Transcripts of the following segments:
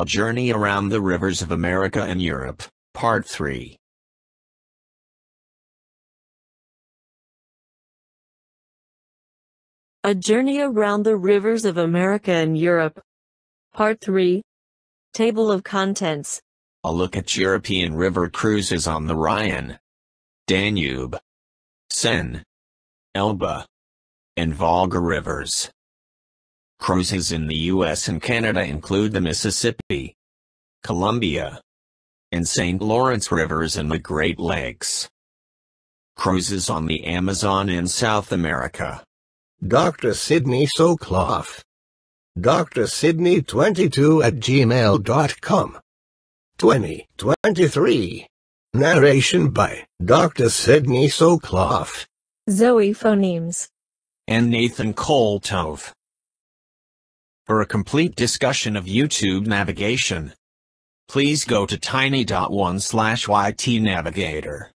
A Journey Around the Rivers of America and Europe, Part 3. A Journey Around the Rivers of America and Europe, Part 3. Table of Contents. A look at European river cruises on the Rhine, Danube, Seine, Elbe, and Volga rivers. Cruises in the U.S. and Canada include the Mississippi, Columbia, and St. Lawrence rivers and the Great Lakes. Cruises on the Amazon in South America. Dr. Sidney Sokoloff. Dr. Sidney 22@gmail.com. 2023. Narration by Dr. Sidney Sokoloff, Zoe Phonemes, and Nathan Koltov. For a complete discussion of YouTube navigation, please go to tiny.1/ytnavigator.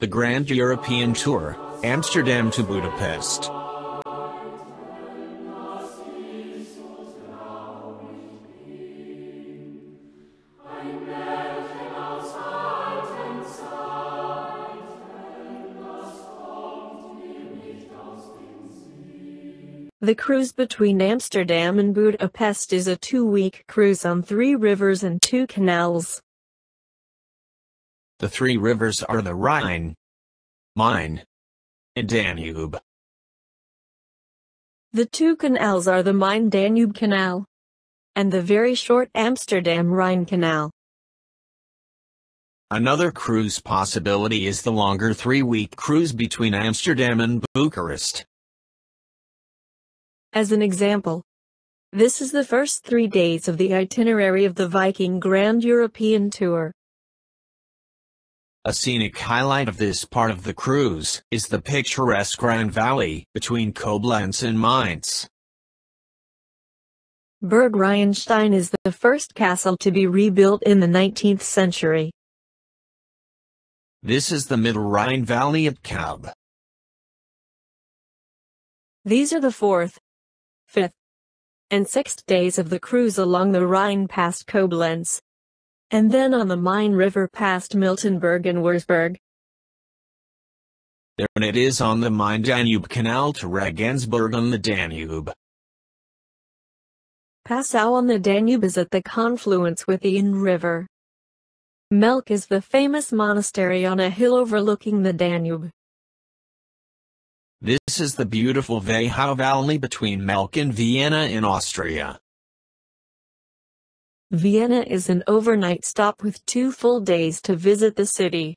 The Grand European Tour, Amsterdam to Budapest. The cruise between Amsterdam and Budapest is a two-week cruise on three rivers and two canals. The three rivers are the Rhine, Main, and Danube. The two canals are the Main-Danube Canal and the very short Amsterdam-Rhine Canal. Another cruise possibility is the longer three-week cruise between Amsterdam and Bucharest. As an example, this is the first 3 days of the itinerary of the Viking Grand European Tour. A scenic highlight of this part of the cruise is the picturesque Rhine Valley between Koblenz and Mainz. Burg Rheinstein is the first castle to be rebuilt in the 19th century. This is the Middle Rhine Valley at Kaub. These are the 4th, 5th, and 6th days of the cruise along the Rhine past Koblenz, and then on the Main River past Miltenberg and Würzburg. Then it is on the Main-Danube Canal to Regensburg on the Danube. Passau on the Danube is at the confluence with the Inn River. Melk is the famous monastery on a hill overlooking the Danube. This is the beautiful Wehau Valley between Melk and Vienna in Austria. Vienna is an overnight stop with 2 full days to visit the city.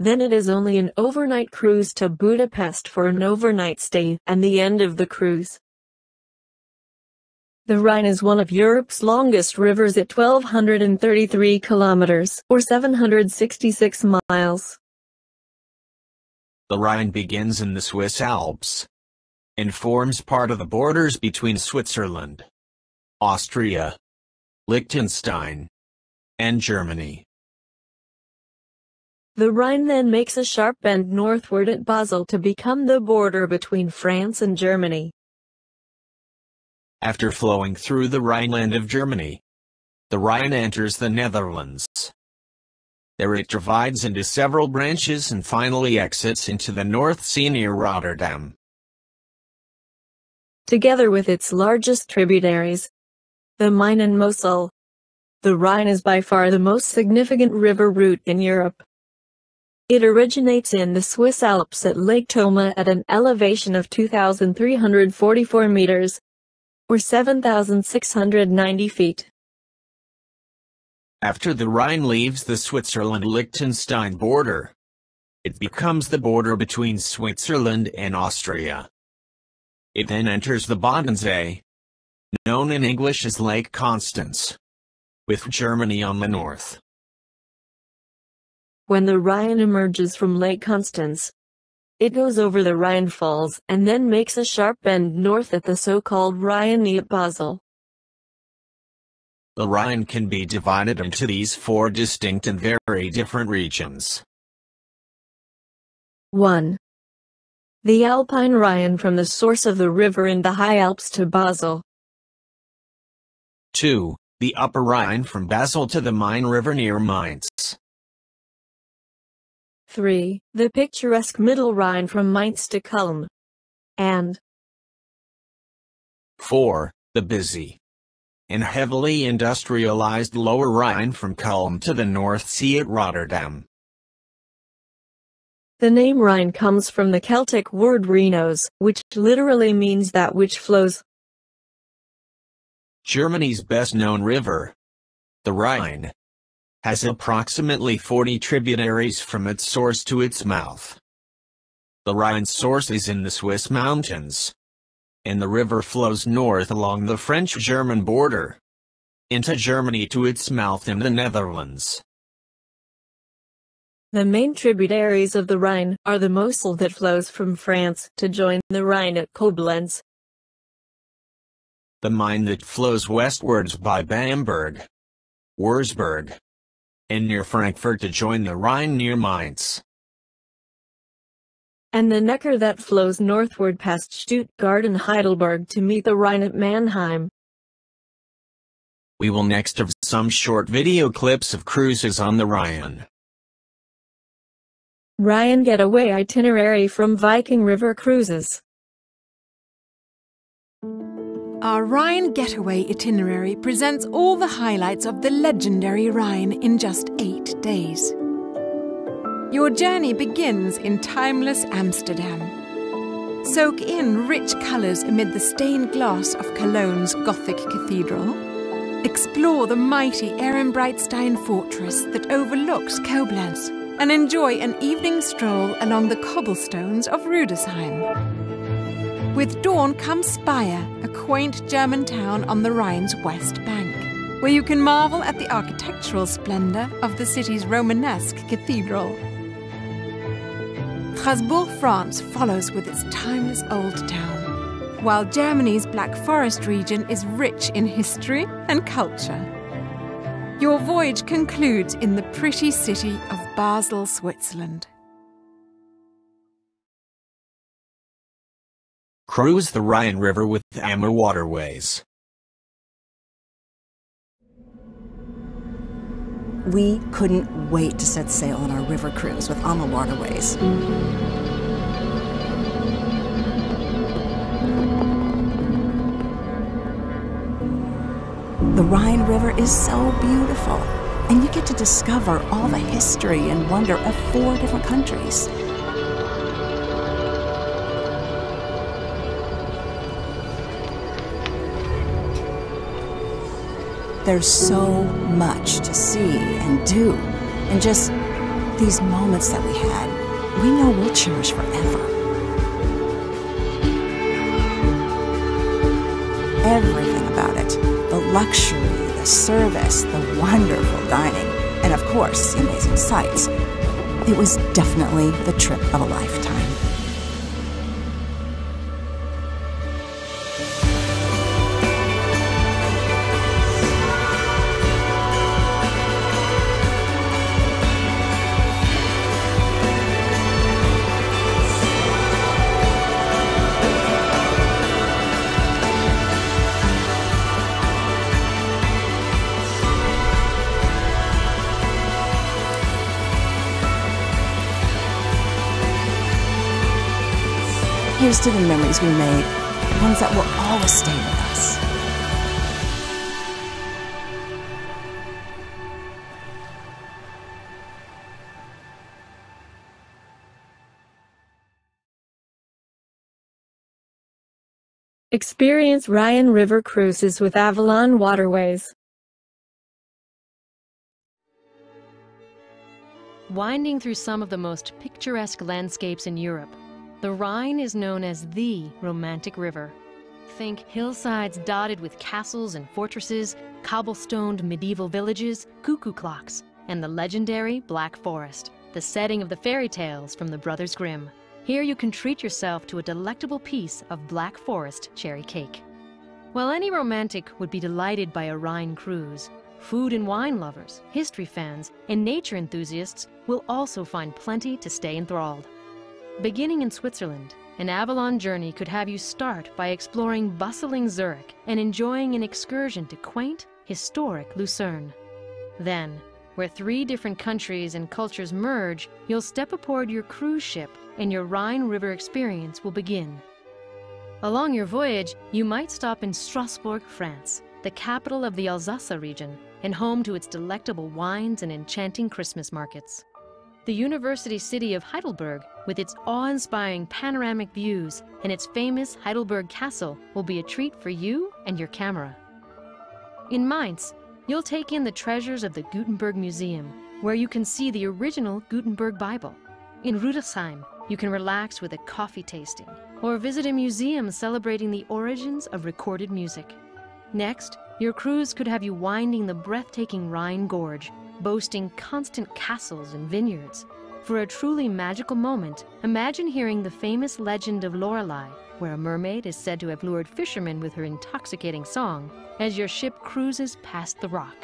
Then it is only an overnight cruise to Budapest for an overnight stay and the end of the cruise. The Rhine is one of Europe's longest rivers at 1,233 kilometers or 766 miles. The Rhine begins in the Swiss Alps and forms part of the borders between Switzerland, Austria, Liechtenstein, and Germany. The Rhine then makes a sharp bend northward at Basel to become the border between France and Germany. After flowing through the Rhineland of Germany, the Rhine enters the Netherlands. There it divides into several branches and finally exits into the North Sea near Rotterdam. Together with its largest tributaries, the Main and Mosel, the Rhine is by far the most significant river route in Europe. It originates in the Swiss Alps at Lake Como at an elevation of 2,344 meters, or 7,690 feet. After the Rhine leaves the Switzerland-Liechtenstein border, it becomes the border between Switzerland and Austria. It then enters the Bodensee, known in English as Lake Constance, with Germany on the north. When the Rhine emerges from Lake Constance, it goes over the Rhine Falls and then makes a sharp bend north at the so-called Rhine at Basel. The Rhine can be divided into these 4 distinct and very different regions. 1. The Alpine Rhine from the source of the river in the High Alps to Basel. 2. The Upper Rhine from Basel to the Main River near Mainz. 3. The picturesque Middle Rhine from Mainz to Kulm. And 4. The busy and heavily industrialized Lower Rhine from Kulm to the North Sea at Rotterdam. The name Rhine comes from the Celtic word "rhenos," which literally means that which flows. Germany's best-known river, the Rhine, has approximately 40 tributaries from its source to its mouth. The Rhine's source is in the Swiss mountains, and the river flows north along the French-German border, into Germany to its mouth in the Netherlands. The main tributaries of the Rhine are the Mosel that flows from France to join the Rhine at Koblenz, the Main that flows westwards by Bamberg, Würzburg, and near Frankfurt to join the Rhine near Mainz, and the Neckar that flows northward past Stuttgart and Heidelberg to meet the Rhine at Mannheim. We will next have some short video clips of cruises on the Rhine. Rhine Getaway Itinerary from Viking River Cruises. Our Rhine Getaway Itinerary presents all the highlights of the legendary Rhine in just 8 days. Your journey begins in timeless Amsterdam. Soak in rich colours amid the stained glass of Cologne's Gothic Cathedral. Explore the mighty Ehrenbreitstein fortress that overlooks Koblenz, and enjoy an evening stroll along the cobblestones of Rüdesheim. With dawn comes Speyer, a quaint German town on the Rhine's west bank, where you can marvel at the architectural splendour of the city's Romanesque cathedral. Strasbourg, France follows with its timeless old town, while Germany's Black Forest region is rich in history and culture. Your voyage concludes in the pretty city of Basel, Switzerland. Cruise the Rhine River with Ama Waterways. We couldn't wait to set sail on our river cruise with Ama Waterways. The Rhine River is so beautiful, and you get to discover all the history and wonder of 4 different countries. There's so much to see and do, and just these moments that we had, we know we'll cherish forever. Everything about it, the luxury, the service, the wonderful dining, and of course, the amazing sights. It was definitely the trip of a lifetime. Here's to the memories we made, ones that will always stay with us. Experience Rhine River cruises with Avalon Waterways. Winding through some of the most picturesque landscapes in Europe, the Rhine is known as the romantic river. Think hillsides dotted with castles and fortresses, cobblestoned medieval villages, cuckoo clocks, and the legendary Black Forest, the setting of the fairy tales from the Brothers Grimm. Here you can treat yourself to a delectable piece of Black Forest cherry cake. Well, any romantic would be delighted by a Rhine cruise. Food and wine lovers, history fans, and nature enthusiasts will also find plenty to stay enthralled. Beginning in Switzerland, an Avalon journey could have you start by exploring bustling Zurich and enjoying an excursion to quaint, historic Lucerne. Then, where 3 different countries and cultures merge, you'll step aboard your cruise ship and your Rhine River experience will begin. Along your voyage, you might stop in Strasbourg, France, the capital of the Alsace region and home to its delectable wines and enchanting Christmas markets. The university city of Heidelberg, with its awe-inspiring panoramic views and its famous Heidelberg Castle, will be a treat for you and your camera. In Mainz, you'll take in the treasures of the Gutenberg Museum, where you can see the original Gutenberg Bible. In Rüdesheim, you can relax with a coffee tasting or visit a museum celebrating the origins of recorded music. Next, your cruise could have you winding the breathtaking Rhine Gorge, boasting constant castles and vineyards. For a truly magical moment, imagine hearing the famous legend of Lorelei, where a mermaid is said to have lured fishermen with her intoxicating song, as your ship cruises past the rock.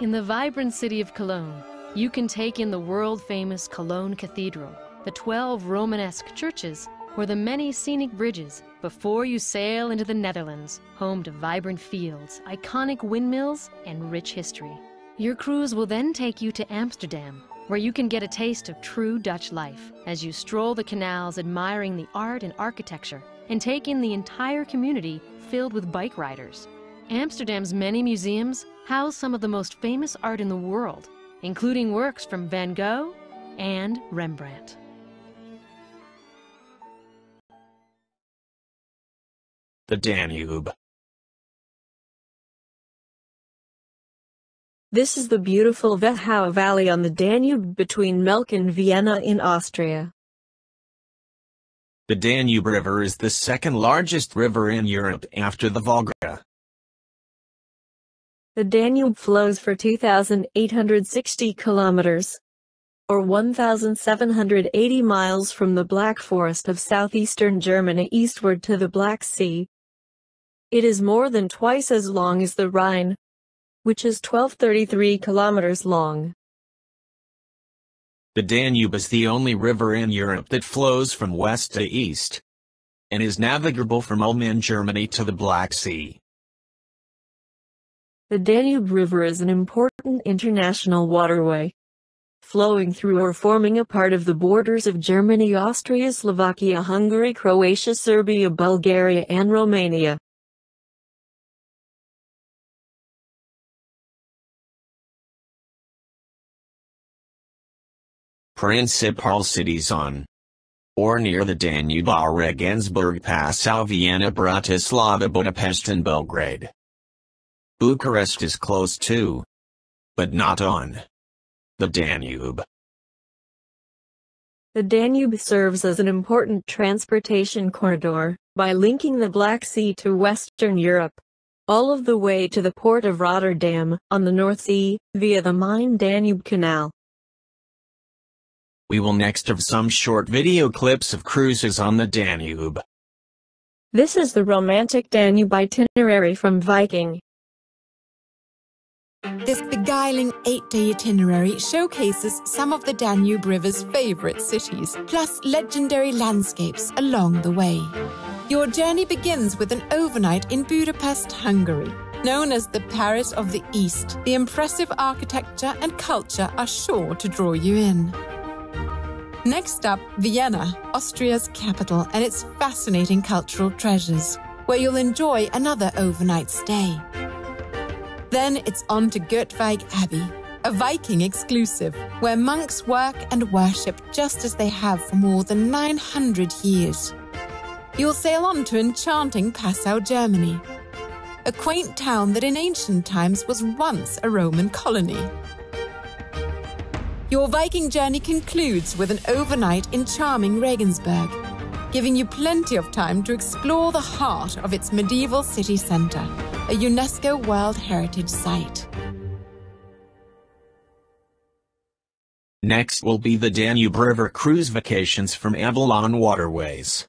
In the vibrant city of Cologne, you can take in the world-famous Cologne Cathedral, the 12 Romanesque churches, or the many scenic bridges before you sail into the Netherlands, home to vibrant fields, iconic windmills, and rich history. Your cruise will then take you to Amsterdam, where you can get a taste of true Dutch life as you stroll the canals admiring the art and architecture and take in the entire community filled with bike riders. Amsterdam's many museums house some of the most famous art in the world, including works from Van Gogh and Rembrandt. The Danube. This is the beautiful Wachau Valley on the Danube between Melk and Vienna in Austria. The Danube River is the 2nd largest river in Europe after the Volga. The Danube flows for 2,860 kilometers, or 1,780 miles from the Black Forest of southeastern Germany eastward to the Black Sea. It is more than twice as long as the Rhine, which is 1,233 kilometers long. The Danube is the only river in Europe that flows from west to east, and is navigable from Ulm in Germany to the Black Sea. The Danube River is an important international waterway, flowing through or forming a part of the borders of Germany, Austria, Slovakia, Hungary, Croatia, Serbia, Bulgaria, and Romania. Principal cities on or near the Danube are Regensburg, Passau, Vienna, Bratislava, Budapest, and Belgrade. Bucharest is close to, but not on, the Danube. The Danube serves as an important transportation corridor, by linking the Black Sea to Western Europe, all of the way to the port of Rotterdam, on the North Sea, via the Main-Danube Canal. We will next have some short video clips of cruises on the Danube. This is the romantic Danube itinerary from Viking. This beguiling 8-day itinerary showcases some of the Danube River's favorite cities, plus legendary landscapes along the way. Your journey begins with an overnight in Budapest, Hungary. Known as the Paris of the East, the impressive architecture and culture are sure to draw you in. Next up, Vienna, Austria's capital, and its fascinating cultural treasures, where you'll enjoy another overnight stay. Then it's on to Göttweig Abbey, a Viking exclusive, where monks work and worship just as they have for more than 900 years. You'll sail on to enchanting Passau, Germany, a quaint town that in ancient times was once a Roman colony. Your Viking journey concludes with an overnight in charming Regensburg, giving you plenty of time to explore the heart of its medieval city centre, a UNESCO World Heritage Site. Next will be the Danube River Cruise Vacations from Avalon Waterways.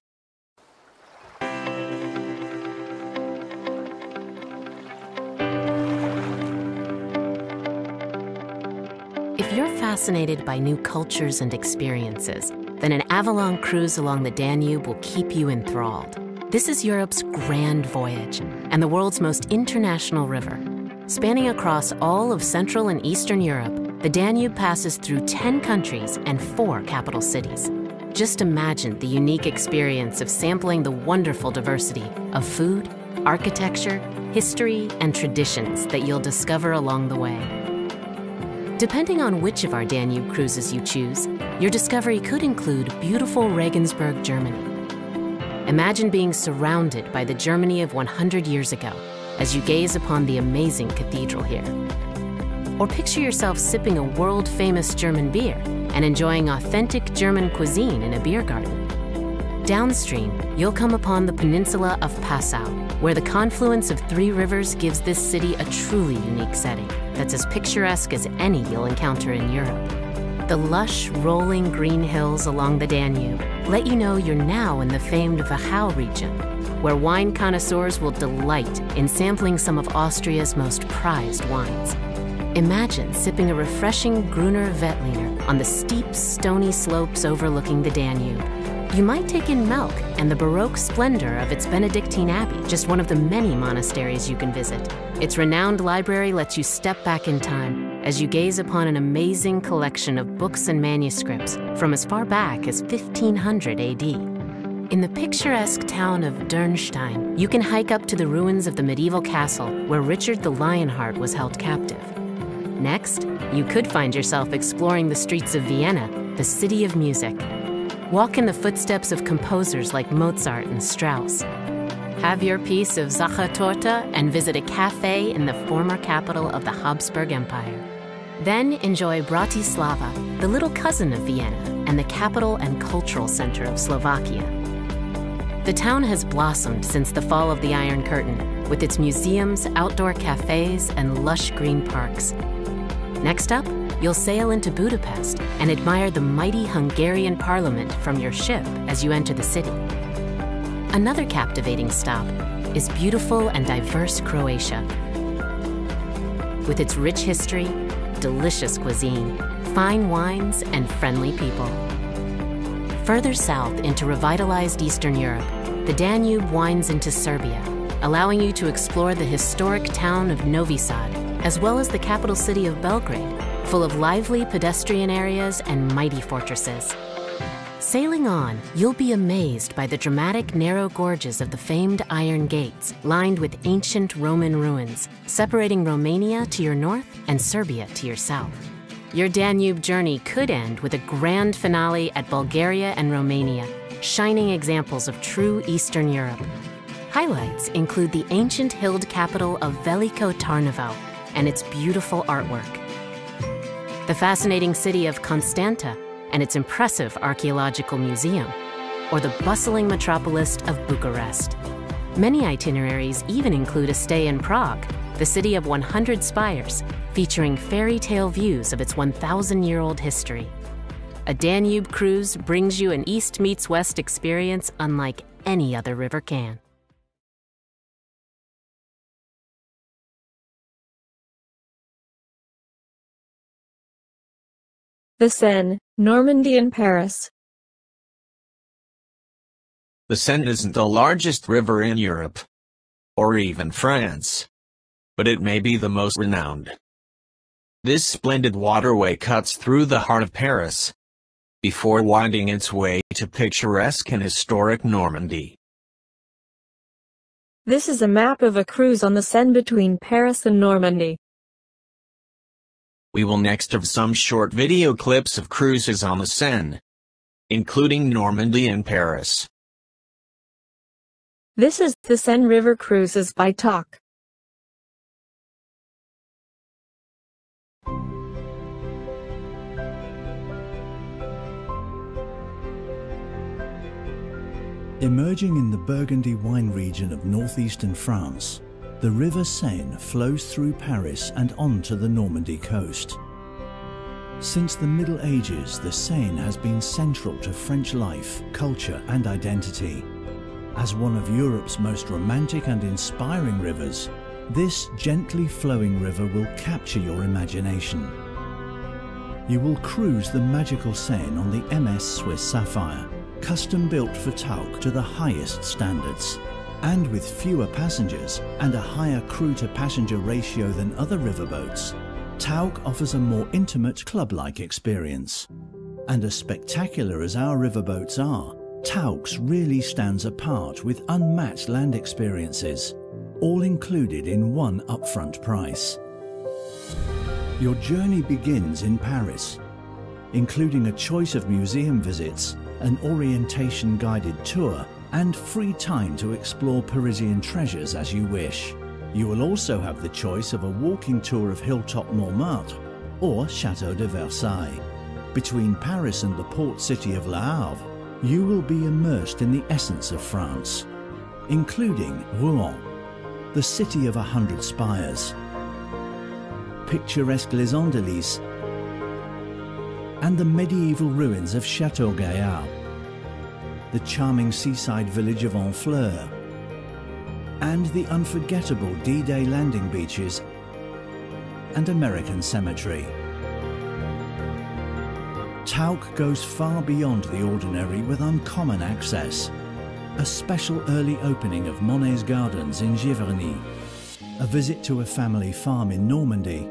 If you're fascinated by new cultures and experiences, then an Avalon cruise along the Danube will keep you enthralled. This is Europe's grand voyage and the world's most international river. Spanning across all of Central and Eastern Europe, the Danube passes through 10 countries and 4 capital cities. Just imagine the unique experience of sampling the wonderful diversity of food, architecture, history, and traditions that you'll discover along the way. Depending on which of our Danube cruises you choose, your discovery could include beautiful Regensburg, Germany. Imagine being surrounded by the Germany of 100 years ago as you gaze upon the amazing cathedral here. Or picture yourself sipping a world-famous German beer and enjoying authentic German cuisine in a beer garden. Downstream, you'll come upon the peninsula of Passau, where the confluence of 3 rivers gives this city a truly unique setting that's as picturesque as any you'll encounter in Europe. The lush, rolling green hills along the Danube let you know you're now in the famed Wachau region, where wine connoisseurs will delight in sampling some of Austria's most prized wines. Imagine sipping a refreshing Gruner Veltliner on the steep, stony slopes overlooking the Danube. You might take in Melk and the Baroque splendor of its Benedictine Abbey, just one of the many monasteries you can visit. Its renowned library lets you step back in time as you gaze upon an amazing collection of books and manuscripts from as far back as 1500 AD. In the picturesque town of Dürnstein, you can hike up to the ruins of the medieval castle where Richard the Lionheart was held captive. Next, you could find yourself exploring the streets of Vienna, the city of music. Walk in the footsteps of composers like Mozart and Strauss. Have your piece of Zachertorte and visit a cafe in the former capital of the Habsburg Empire. Then enjoy Bratislava, the little cousin of Vienna, and the capital and cultural center of Slovakia. The town has blossomed since the fall of the Iron Curtain, with its museums, outdoor cafes, and lush green parks. Next up, you'll sail into Budapest and admire the mighty Hungarian parliament from your ship as you enter the city. Another captivating stop is beautiful and diverse Croatia, with its rich history, delicious cuisine, fine wines, and friendly people. Further south into revitalized Eastern Europe, the Danube winds into Serbia, allowing you to explore the historic town of Novi Sad, as well as the capital city of Belgrade, full of lively pedestrian areas and mighty fortresses. Sailing on, you'll be amazed by the dramatic narrow gorges of the famed Iron Gates, lined with ancient Roman ruins, separating Romania to your north and Serbia to your south. Your Danube journey could end with a grand finale at Bulgaria and Romania, shining examples of true Eastern Europe. Highlights include the ancient hilled capital of Veliko Tarnovo and its beautiful artwork, the fascinating city of Constanta and its impressive archaeological museum, or the bustling metropolis of Bucharest. Many itineraries even include a stay in Prague, the city of 100 spires, featuring fairy tale views of its 1,000-year-old history. A Danube cruise brings you an East meets West experience unlike any other river can. The Seine, Normandy and Paris. The Seine isn't the largest river in Europe, or even France, but it may be the most renowned. This splendid waterway cuts through the heart of Paris, before winding its way to picturesque and historic Normandy. This is a map of a cruise on the Seine between Paris and Normandy. We will next have some short video clips of cruises on the Seine, including Normandy and Paris. This is the Seine River Cruises by Tauck. Emerging in the Burgundy wine region of northeastern France, the River Seine flows through Paris and onto the Normandy coast. Since the Middle Ages, the Seine has been central to French life, culture and identity. As one of Europe's most romantic and inspiring rivers, this gently flowing river will capture your imagination. You will cruise the magical Seine on the MS Swiss Sapphire, custom built for Tauck to the highest standards. And with fewer passengers and a higher crew-to-passenger ratio than other riverboats, Tauck offers a more intimate club-like experience. And as spectacular as our riverboats are, Tauck's really stands apart with unmatched land experiences, all included in one upfront price. Your journey begins in Paris, including a choice of museum visits, an orientation-guided tour, and free time to explore Parisian treasures as you wish. You will also have the choice of a walking tour of hilltop Montmartre or Chateau de Versailles. Between Paris and the port city of Le Havre, you will be immersed in the essence of France, including Rouen, the city of 100 spires, picturesque Les Andelys, and the medieval ruins of Chateau Gaillard, the charming seaside village of Honfleur, and the unforgettable D-Day landing beaches and American Cemetery. Tauck goes far beyond the ordinary with uncommon access. A special early opening of Monet's Gardens in Giverny, a visit to a family farm in Normandy,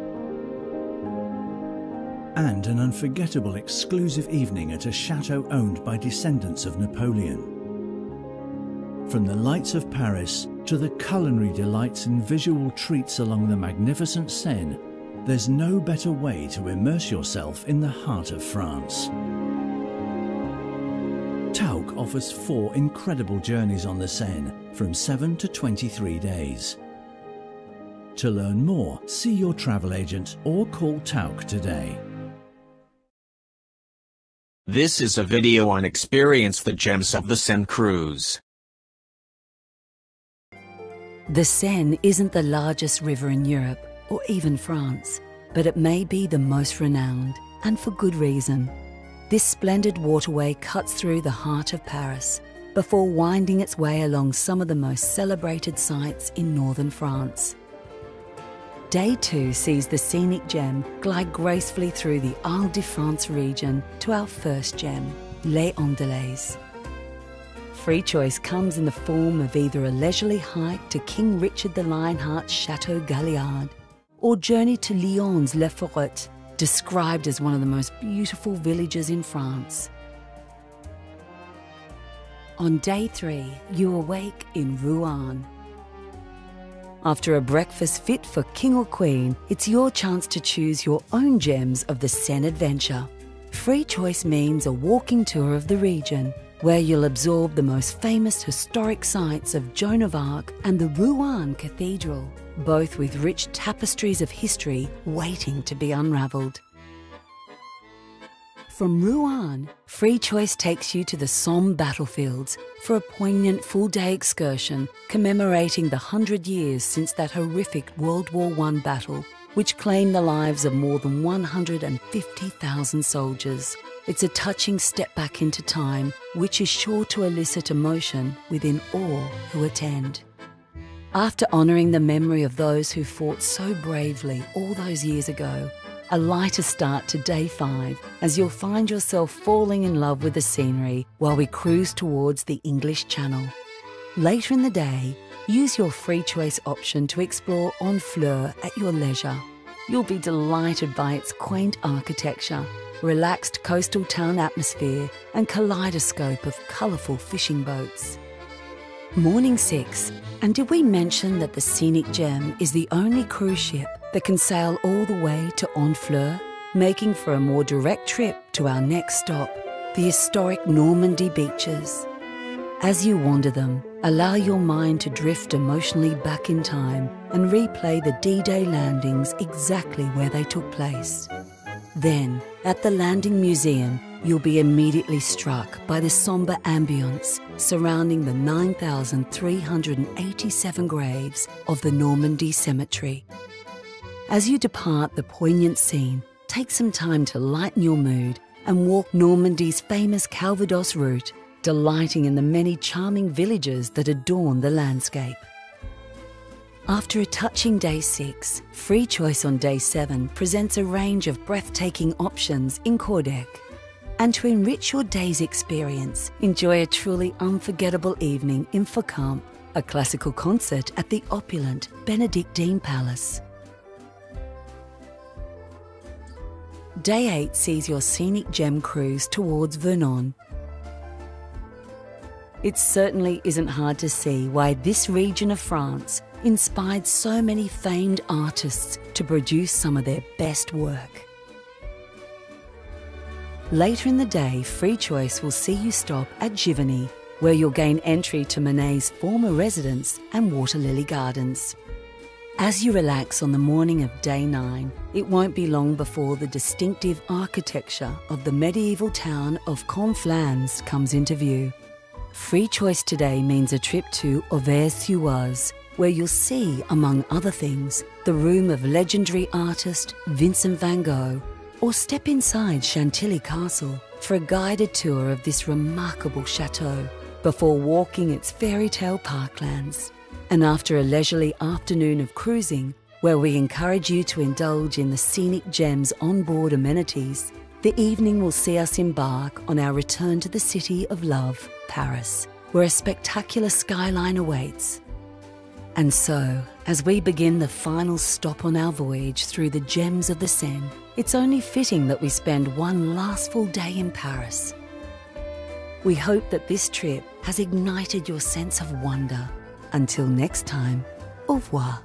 and an unforgettable exclusive evening at a chateau owned by descendants of Napoleon. From the lights of Paris to the culinary delights and visual treats along the magnificent Seine, there's no better way to immerse yourself in the heart of France. Tauck offers 4 incredible journeys on the Seine from 7 to 23 days. To learn more, see your travel agent or call Tauck today. This is a video on Experience the Gems of the Seine Cruise. The Seine isn't the largest river in Europe or even France, but it may be the most renowned, and for good reason. This splendid waterway cuts through the heart of Paris before winding its way along some of the most celebrated sites in northern France. Day 2 sees the Scenic gem glide gracefully through the Ile de France region to our first gem, Les Andelys. Free choice comes in the form of either a leisurely hike to King Richard the Lionheart's Chateau Galliard or journey to Lyon's La Forêt, described as one of the most beautiful villages in France. On Day 3, you awake in Rouen. After a breakfast fit for king or queen, it's your chance to choose your own gems of the Seine adventure. Free choice means a walking tour of the region, where you'll absorb the most famous historic sites of Joan of Arc and the Rouen Cathedral, both with rich tapestries of history waiting to be unravelled. From Rouen, Free Choice takes you to the Somme battlefields for a poignant full-day excursion commemorating the 100 years since that horrific World War I battle, which claimed the lives of more than 150,000 soldiers. It's a touching step back into time, which is sure to elicit emotion within all who attend. After honouring the memory of those who fought so bravely all those years ago, a lighter start to Day 5, as you'll find yourself falling in love with the scenery while we cruise towards the English Channel. Later in the day, use your free choice option to explore Honfleur at your leisure. You'll be delighted by its quaint architecture, relaxed coastal town atmosphere and kaleidoscope of colourful fishing boats. Morning 6, and did we mention that the Scenic Gem is the only cruise ship that can sail all the way to Honfleur, making for a more direct trip to our next stop, the historic Normandy beaches. As you wander them, allow your mind to drift emotionally back in time and replay the D-Day landings exactly where they took place. Then, at the Landing Museum, you'll be immediately struck by the sombre ambience surrounding the 9,387 graves of the Normandy Cemetery. As you depart the poignant scene, take some time to lighten your mood and walk Normandy's famous Calvados route, delighting in the many charming villages that adorn the landscape. After a touching Day 6, Free Choice on Day 7 presents a range of breathtaking options in Kinderdijk. And to enrich your day's experience, enjoy a truly unforgettable evening in Fokkamp, a classical concert at the opulent Benedictine Palace. Day 8 sees your Scenic Gem cruise towards Vernon. It certainly isn't hard to see why this region of France inspired so many famed artists to produce some of their best work. Later in the day, Free Choice will see you stop at Givigny, where you'll gain entry to Monet's former residence and water lily gardens. As you relax on the morning of Day 9, it won't be long before the distinctive architecture of the medieval town of Conflans comes into view. Free Choice today means a trip to Auvers-sur-Oise, where you'll see, among other things, the room of legendary artist Vincent van Gogh, or step inside Chantilly Castle for a guided tour of this remarkable chateau before walking its fairy tale parklands. And after a leisurely afternoon of cruising, where we encourage you to indulge in the Scenic Gem's onboard amenities, the evening will see us embark on our return to the city of love, Paris, where a spectacular skyline awaits. And so, as we begin the final stop on our voyage through the gems of the Seine, it's only fitting that we spend one last full day in Paris. We hope that this trip has ignited your sense of wonder. Until next time, au revoir.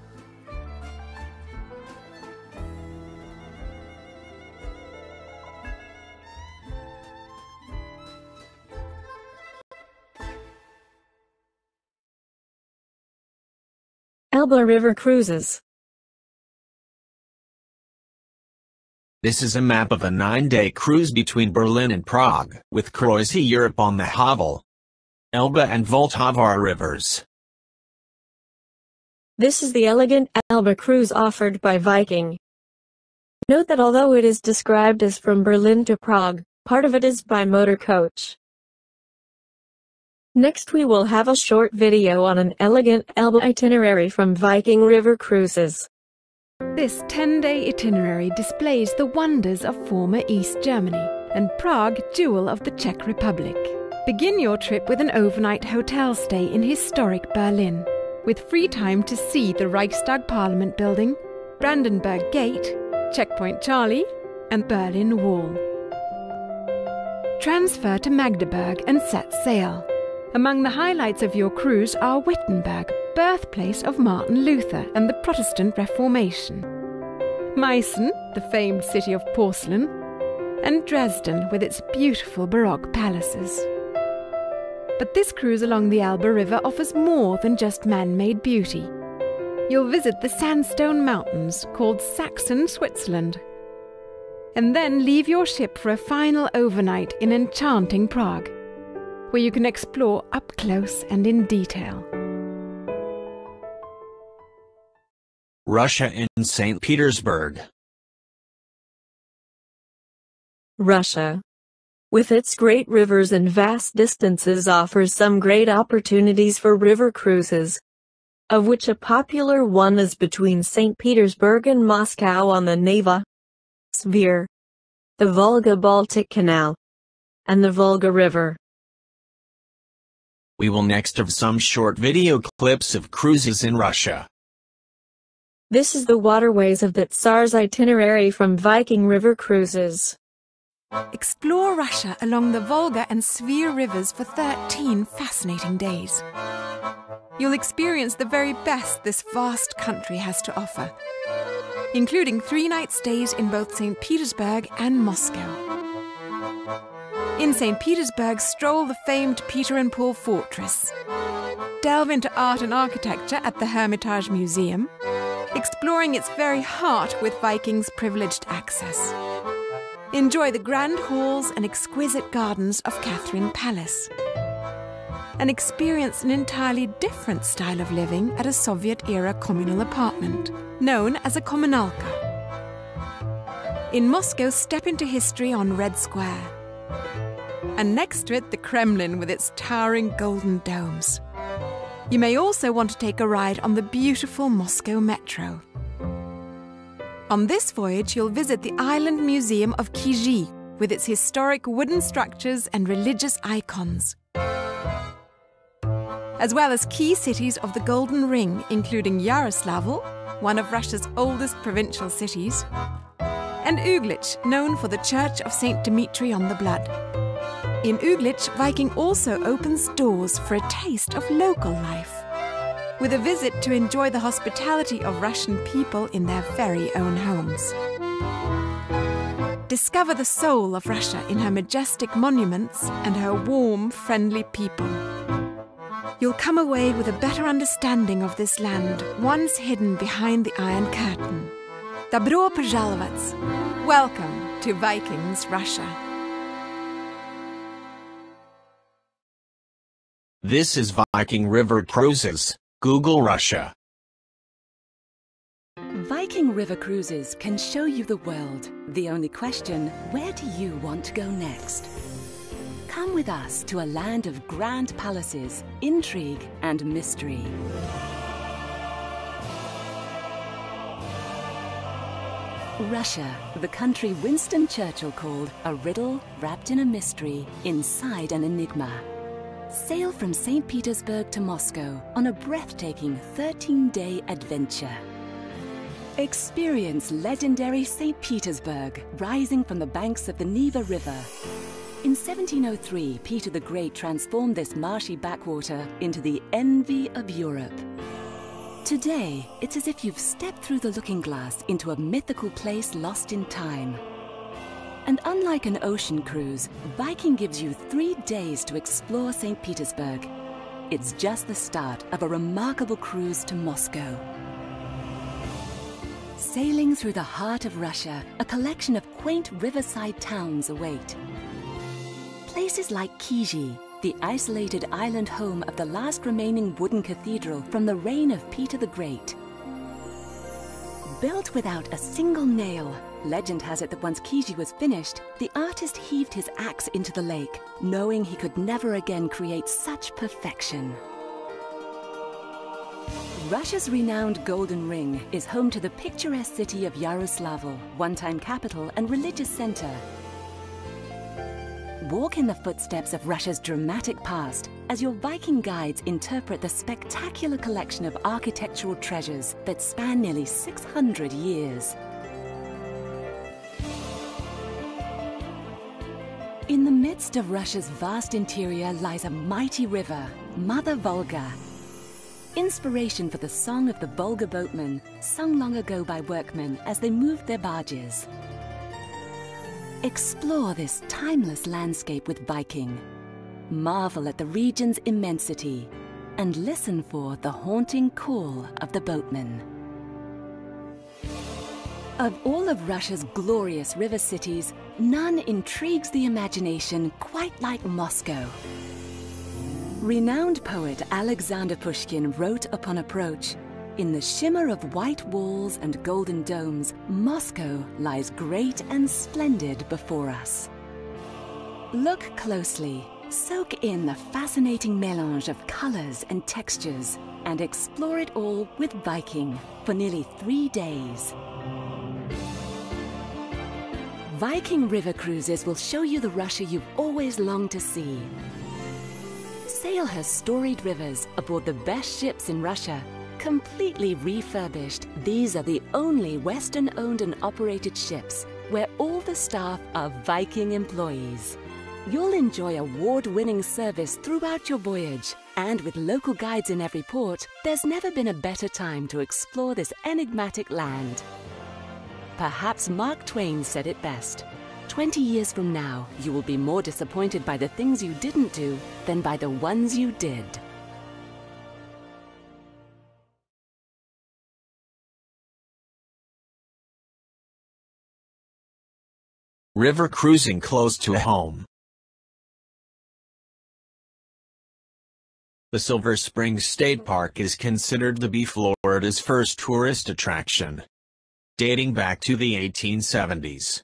Elbe River Cruises. This is a map of a 9-day cruise between Berlin and Prague, with Croatia Europe on the Havel, Elbe and Vltava are rivers. This is the elegant Elbe cruise offered by Viking. Note that although it is described as from Berlin to Prague, part of it is by motor coach. Next we will have a short video on an elegant Elbe itinerary from Viking River Cruises. This 10-day itinerary displays the wonders of former East Germany and Prague, jewel of the Czech Republic. Begin your trip with an overnight hotel stay in historic Berlin, with free time to see the Reichstag Parliament building, Brandenburg Gate, Checkpoint Charlie and Berlin Wall. Transfer to Magdeburg and set sail. Among the highlights of your cruise are Wittenberg, birthplace of Martin Luther and the Protestant Reformation, Meissen, the famed city of porcelain, and Dresden with its beautiful Baroque palaces. But this cruise along the Elbe River offers more than just man-made beauty. You'll visit the sandstone mountains called Saxon Switzerland, and then leave your ship for a final overnight in enchanting Prague, where you can explore up close and in detail. Russia and St. Petersburg. Russia, with its great rivers and vast distances, offers some great opportunities for river cruises, of which a popular one is between St. Petersburg and Moscow on the Neva, Svir, the Volga-Baltic Canal, and the Volga River. We will next have some short video clips of cruises in Russia. This is the waterways of the Tsar's itinerary from Viking River Cruises. Explore Russia along the Volga and Svir rivers for 13 fascinating days. You'll experience the very best this vast country has to offer, including 3-night stays in both St. Petersburg and Moscow. In St. Petersburg, stroll the famed Peter and Paul Fortress, delve into art and architecture at the Hermitage Museum, exploring its very heart with Vikings' privileged access. Enjoy the grand halls and exquisite gardens of Catherine Palace, and experience an entirely different style of living at a Soviet-era communal apartment, known as a kommunalka. In Moscow, step into history on Red Square, and next to it, the Kremlin with its towering golden domes. You may also want to take a ride on the beautiful Moscow Metro. On this voyage, you'll visit the Island Museum of Kizhi, with its historic wooden structures and religious icons, as well as key cities of the Golden Ring, including Yaroslavl, one of Russia's oldest provincial cities, and Uglitch, known for the Church of St. Dimitri on the Blood. In Uglitch, Viking also opens doors for a taste of local life, with a visit to enjoy the hospitality of Russian people in their very own homes. Discover the soul of Russia in her majestic monuments and her warm, friendly people. You'll come away with a better understanding of this land, once hidden behind the Iron Curtain. Добро пожаловать! Welcome to Vikings Russia. This is Viking River Cruises. Google Russia. Viking River Cruises can show you the world. The only question, where do you want to go next? Come with us to a land of grand palaces, intrigue, and mystery. Russia, the country Winston Churchill called a riddle wrapped in a mystery, inside an enigma. Sail from St. Petersburg to Moscow on a breathtaking 13-day adventure. Experience legendary St. Petersburg, rising from the banks of the Neva River. In 1703, Peter the Great transformed this marshy backwater into the envy of Europe. Today, it's as if you've stepped through the looking glass into a mythical place lost in time. And unlike an ocean cruise, Viking gives you 3 days to explore St. Petersburg. It's just the start of a remarkable cruise to Moscow. Sailing through the heart of Russia, a collection of quaint riverside towns await. Places like Kizhi, the isolated island home of the last remaining wooden cathedral from the reign of Peter the Great. Built without a single nail, legend has it that once Kizhi was finished, the artist heaved his axe into the lake, knowing he could never again create such perfection. Russia's renowned Golden Ring is home to the picturesque city of Yaroslavl, one-time capital and religious center. Walk in the footsteps of Russia's dramatic past as your Viking guides interpret the spectacular collection of architectural treasures that span nearly 600 years. In the midst of Russia's vast interior lies a mighty river, Mother Volga. Inspiration for the song of the Volga boatmen, sung long ago by workmen as they moved their barges. Explore this timeless landscape with Viking. Marvel at the region's immensity and listen for the haunting call of the boatmen. Of all of Russia's glorious river cities, none intrigues the imagination quite like Moscow. Renowned poet Alexander Pushkin wrote upon approach, "In the shimmer of white walls and golden domes, Moscow lies great and splendid before us." Look closely, soak in the fascinating mélange of colors and textures, and explore it all with Viking for nearly 3 days. Viking river cruises will show you the Russia you've always longed to see. Sail her storied rivers aboard the best ships in Russia, completely refurbished. These are the only Western-owned and operated ships where all the staff are Viking employees. You'll enjoy award-winning service throughout your voyage, and with local guides in every port, there's never been a better time to explore this enigmatic land. Perhaps Mark Twain said it best, 20 years from now, you will be more disappointed by the things you didn't do than by the ones you did. River cruising close to home. The Silver Springs State Park is considered to be Florida's first tourist attraction, dating back to the 1870s.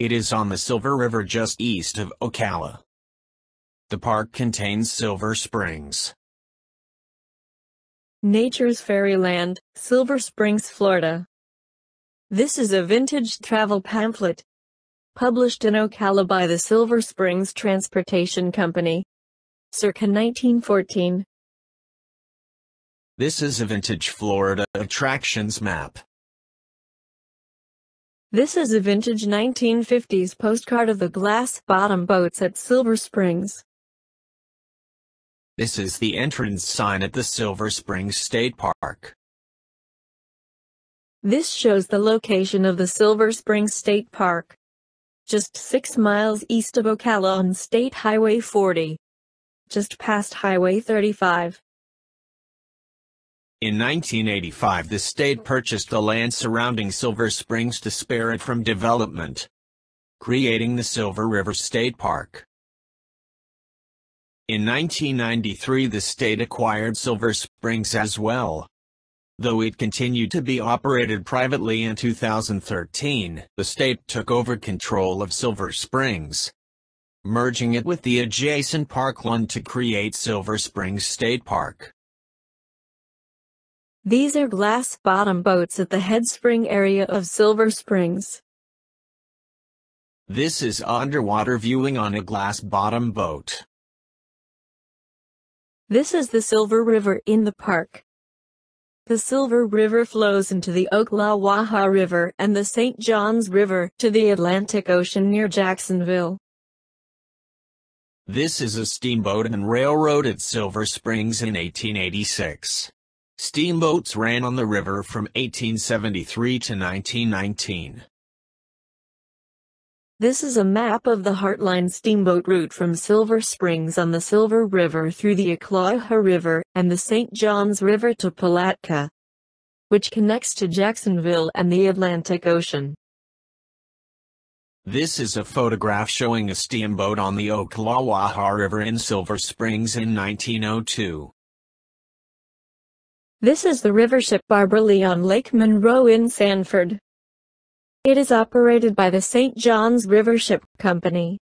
It is on the Silver River just east of Ocala. The park contains Silver Springs. Nature's Fairyland, Silver Springs, Florida. This is a vintage travel pamphlet published in Ocala by the Silver Springs Transportation Company, circa 1914. This is a vintage Florida attractions map. This is a vintage 1950s postcard of the glass-bottom boats at Silver Springs. This is the entrance sign at the Silver Springs State Park. This shows the location of the Silver Springs State Park, just 6 miles east of Ocala on State Highway 40, just past Highway 35. In 1985, the state purchased the land surrounding Silver Springs to spare it from development, creating the Silver River State Park. In 1993, the state acquired Silver Springs as well, though it continued to be operated privately. In 2013, the state took over control of Silver Springs, merging it with the adjacent parkland to create Silver Springs State Park. These are glass-bottom boats at the Headspring area of Silver Springs. This is underwater viewing on a glass-bottom boat. This is the Silver River in the park. The Silver River flows into the Ocklawaha River and the St. Johns River to the Atlantic Ocean near Jacksonville. This is a steamboat and railroad at Silver Springs in 1886. Steamboats ran on the river from 1873 to 1919. This is a map of the Heartline steamboat route from Silver Springs on the Silver River through the Ocklawaha River and the St. Johns River to Palatka, which connects to Jacksonville and the Atlantic Ocean. This is a photograph showing a steamboat on the Ocklawaha River in Silver Springs in 1902. This is the Rivership Barbara Lee on Lake Monroe in Sanford. It is operated by the St. Johns Rivership Company.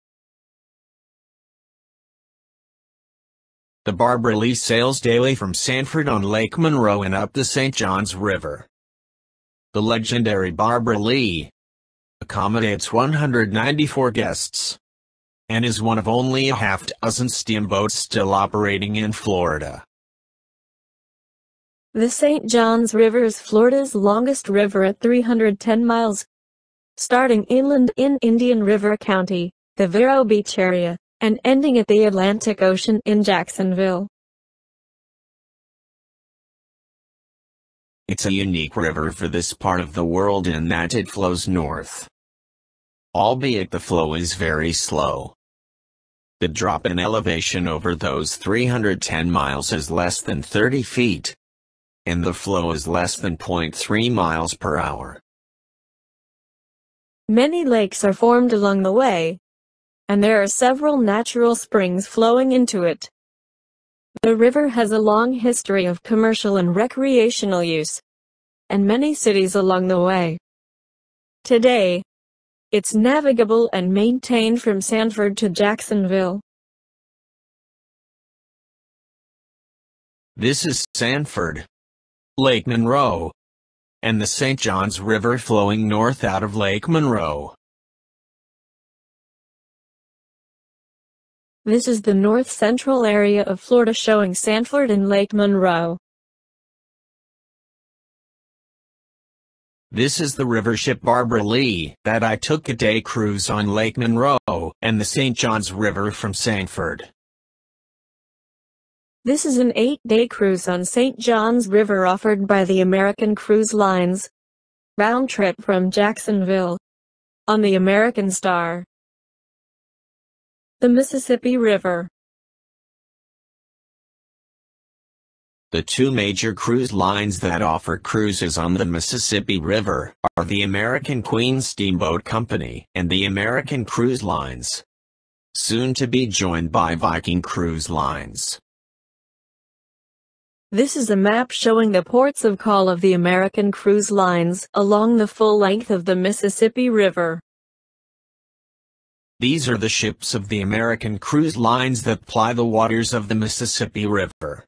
the Barbara Lee sails daily from Sanford on Lake Monroe and up the St. Johns River. The legendary Barbara Lee accommodates 194 guests and is one of only a half dozen steamboats still operating in Florida. The St. Johns River is Florida's longest river at 310 miles, starting inland in Indian River County, the Vero Beach area, and ending at the Atlantic Ocean in Jacksonville. It's a unique river for this part of the world in that it flows north, albeit the flow is very slow. The drop in elevation over those 310 miles is less than 30 feet, and the flow is less than 0.3 miles per hour. Many lakes are formed along the way, and there are several natural springs flowing into it. The river has a long history of commercial and recreational use, and many cities along the way. Today, it's navigable and maintained from Sanford to Jacksonville. This is Sanford, Lake Monroe, and the St. Johns River flowing north out of Lake Monroe. This is the north-central area of Florida showing Sanford and Lake Monroe. This is the Rivership Barbara Lee that I took a day cruise on Lake Monroe and the St. Johns River from Sanford. This is an 8-day cruise on St. Johns River offered by the American Cruise Lines, round trip from Jacksonville, on the American Star. The Mississippi River. The two major cruise lines that offer cruises on the Mississippi River are the American Queen Steamboat Company and the American Cruise Lines, soon to be joined by Viking Cruise Lines. This is a map showing the ports of call of the American Cruise Lines along the full length of the Mississippi River. These are the ships of the American Cruise Lines that ply the waters of the Mississippi River.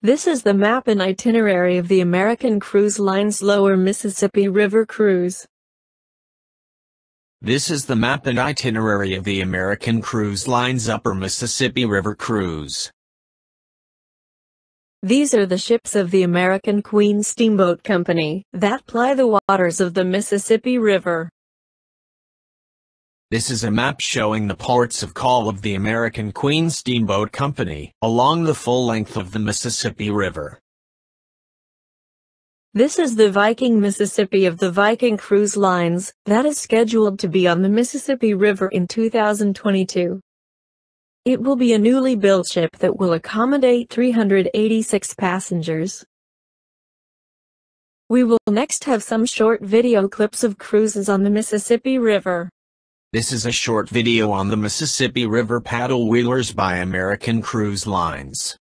This is the map and itinerary of the American Cruise Line's Lower Mississippi River Cruise. This is the map and itinerary of the American Cruise Line's Upper Mississippi River Cruise. These are the ships of the American Queen Steamboat Company that ply the waters of the Mississippi River. This is a map showing the ports of call of the American Queen Steamboat Company along the full length of the Mississippi River. This is the Viking Mississippi of the Viking Cruise Lines that is scheduled to be on the Mississippi River in 2022. It will be a newly built ship that will accommodate 386 passengers. We will next have some short video clips of cruises on the Mississippi River. This is a short video on the Mississippi River paddle wheelers by American Cruise Lines.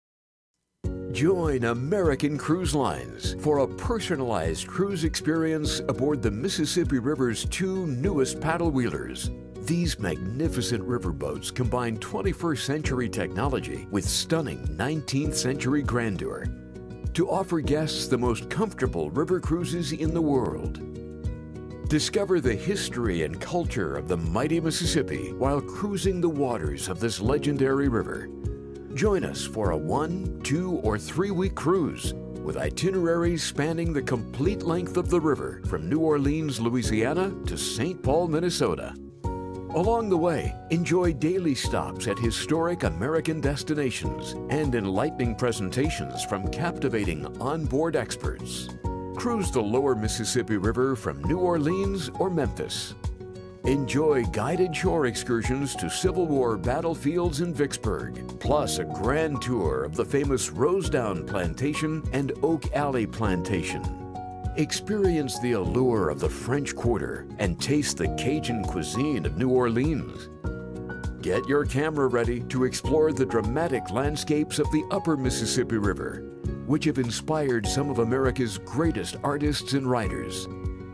Join American Cruise Lines for a personalized cruise experience aboard the Mississippi River's two newest paddle wheelers. These magnificent riverboats combine 21st century technology with stunning 19th century grandeur to offer guests the most comfortable river cruises in the world. Discover the history and culture of the mighty Mississippi while cruising the waters of this legendary river. Join us for a 1, 2, or 3-week cruise with itineraries spanning the complete length of the river from New Orleans, Louisiana to St. Paul, Minnesota. Along the way, enjoy daily stops at historic American destinations and enlightening presentations from captivating onboard experts. Cruise the lower Mississippi River from New Orleans or Memphis. Enjoy guided shore excursions to Civil War battlefields in Vicksburg, plus a grand tour of the famous Rosedown Plantation and Oak Alley Plantation. Experience the allure of the French Quarter and taste the Cajun cuisine of New Orleans. Get your camera ready to explore the dramatic landscapes of the upper Mississippi River, which have inspired some of America's greatest artists and writers.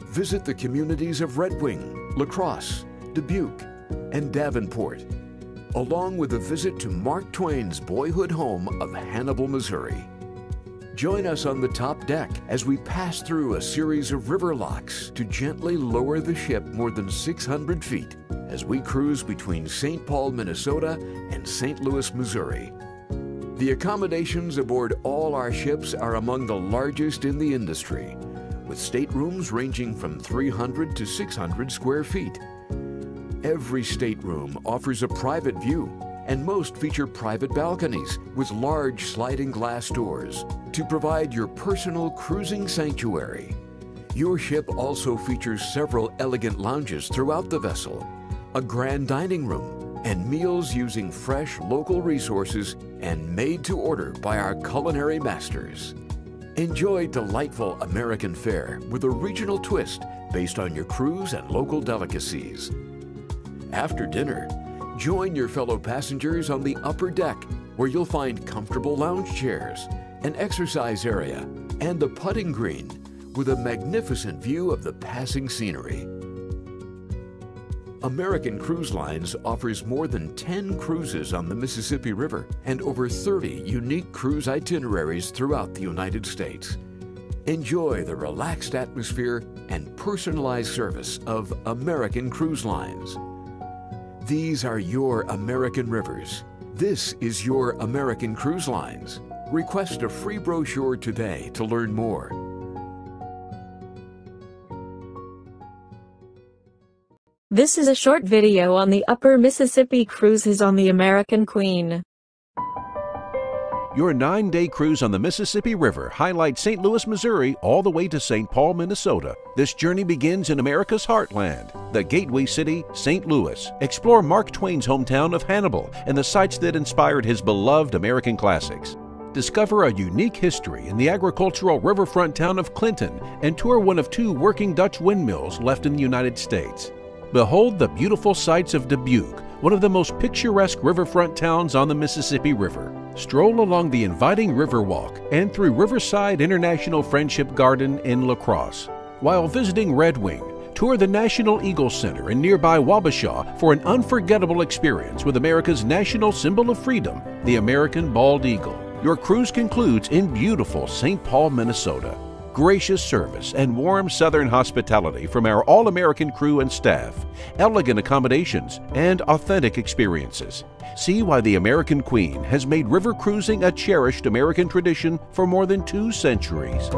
Visit the communities of Red Wing, La Crosse, Dubuque, and Davenport. along with a visit to Mark Twain's boyhood home of Hannibal, Missouri. Join us on the top deck as we pass through a series of river locks to gently lower the ship more than 600 feet as we cruise between St. Paul, Minnesota and St. Louis, Missouri. The accommodations aboard all our ships are among the largest in the industry, with staterooms ranging from 300 to 600 square feet. Every stateroom offers a private view, and most feature private balconies with large sliding glass doors to provide your personal cruising sanctuary. Your ship also features several elegant lounges throughout the vessel, a grand dining room, and meals using fresh local resources and made to order by our culinary masters. Enjoy delightful American fare with a regional twist based on your cruise and local delicacies. After dinner, join your fellow passengers on the upper deck, where you'll find comfortable lounge chairs, an exercise area, and a putting green with a magnificent view of the passing scenery. American Cruise Lines offers more than 10 cruises on the Mississippi River and over 30 unique cruise itineraries throughout the United States. Enjoy the relaxed atmosphere and personalized service of American Cruise Lines. These are your American rivers. This is your American Cruise Lines. Request a free brochure today to learn more. This is a short video on the Upper Mississippi cruises on the American Queen. Your 9-day cruise on the Mississippi River highlights St. Louis, Missouri, all the way to St. Paul, Minnesota. This journey begins in America's heartland, the gateway city, St. Louis. Explore Mark Twain's hometown of Hannibal and the sites that inspired his beloved American classics. Discover a unique history in the agricultural riverfront town of Clinton and tour one of two working Dutch windmills left in the United States. Behold the beautiful sights of Dubuque, one of the most picturesque riverfront towns on the Mississippi River. Stroll along the inviting Riverwalk and through Riverside International Friendship Garden in La Crosse. While visiting Red Wing, tour the National Eagle Center in nearby Wabasha for an unforgettable experience with America's national symbol of freedom, the American bald eagle. Your cruise concludes in beautiful St. Paul, Minnesota. Gracious service and warm Southern hospitality from our all-American crew and staff, elegant accommodations, and authentic experiences. See why the American Queen has made river cruising a cherished American tradition for more than 2 centuries.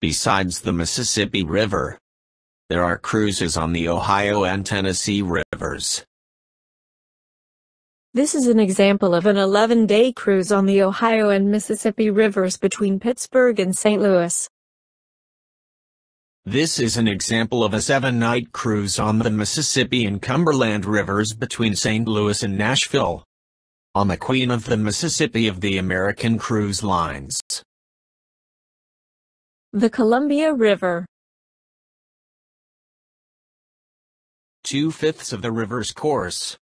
Besides the Mississippi River, there are cruises on the Ohio and Tennessee rivers. This is an example of an 11-day cruise on the Ohio and Mississippi rivers between Pittsburgh and St. Louis. This is an example of a 7-night cruise on the Mississippi and Cumberland rivers between St. Louis and Nashville. On the Queen of the Mississippi of the American Cruise Lines. The Columbia River. 2/5 of the river's course,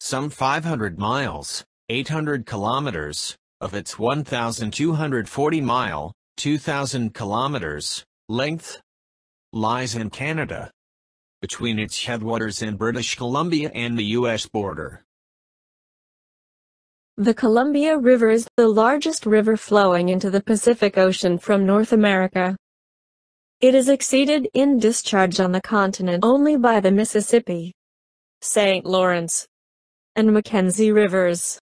some 500 miles, 800 kilometers, of its 1,240-mile, 2,000 kilometers, length, lies in Canada, between its headwaters in British Columbia and the U.S. border. The Columbia River is the largest river flowing into the Pacific Ocean from North America. It is exceeded in discharge on the continent only by the Mississippi, St. Lawrence, and Mackenzie rivers.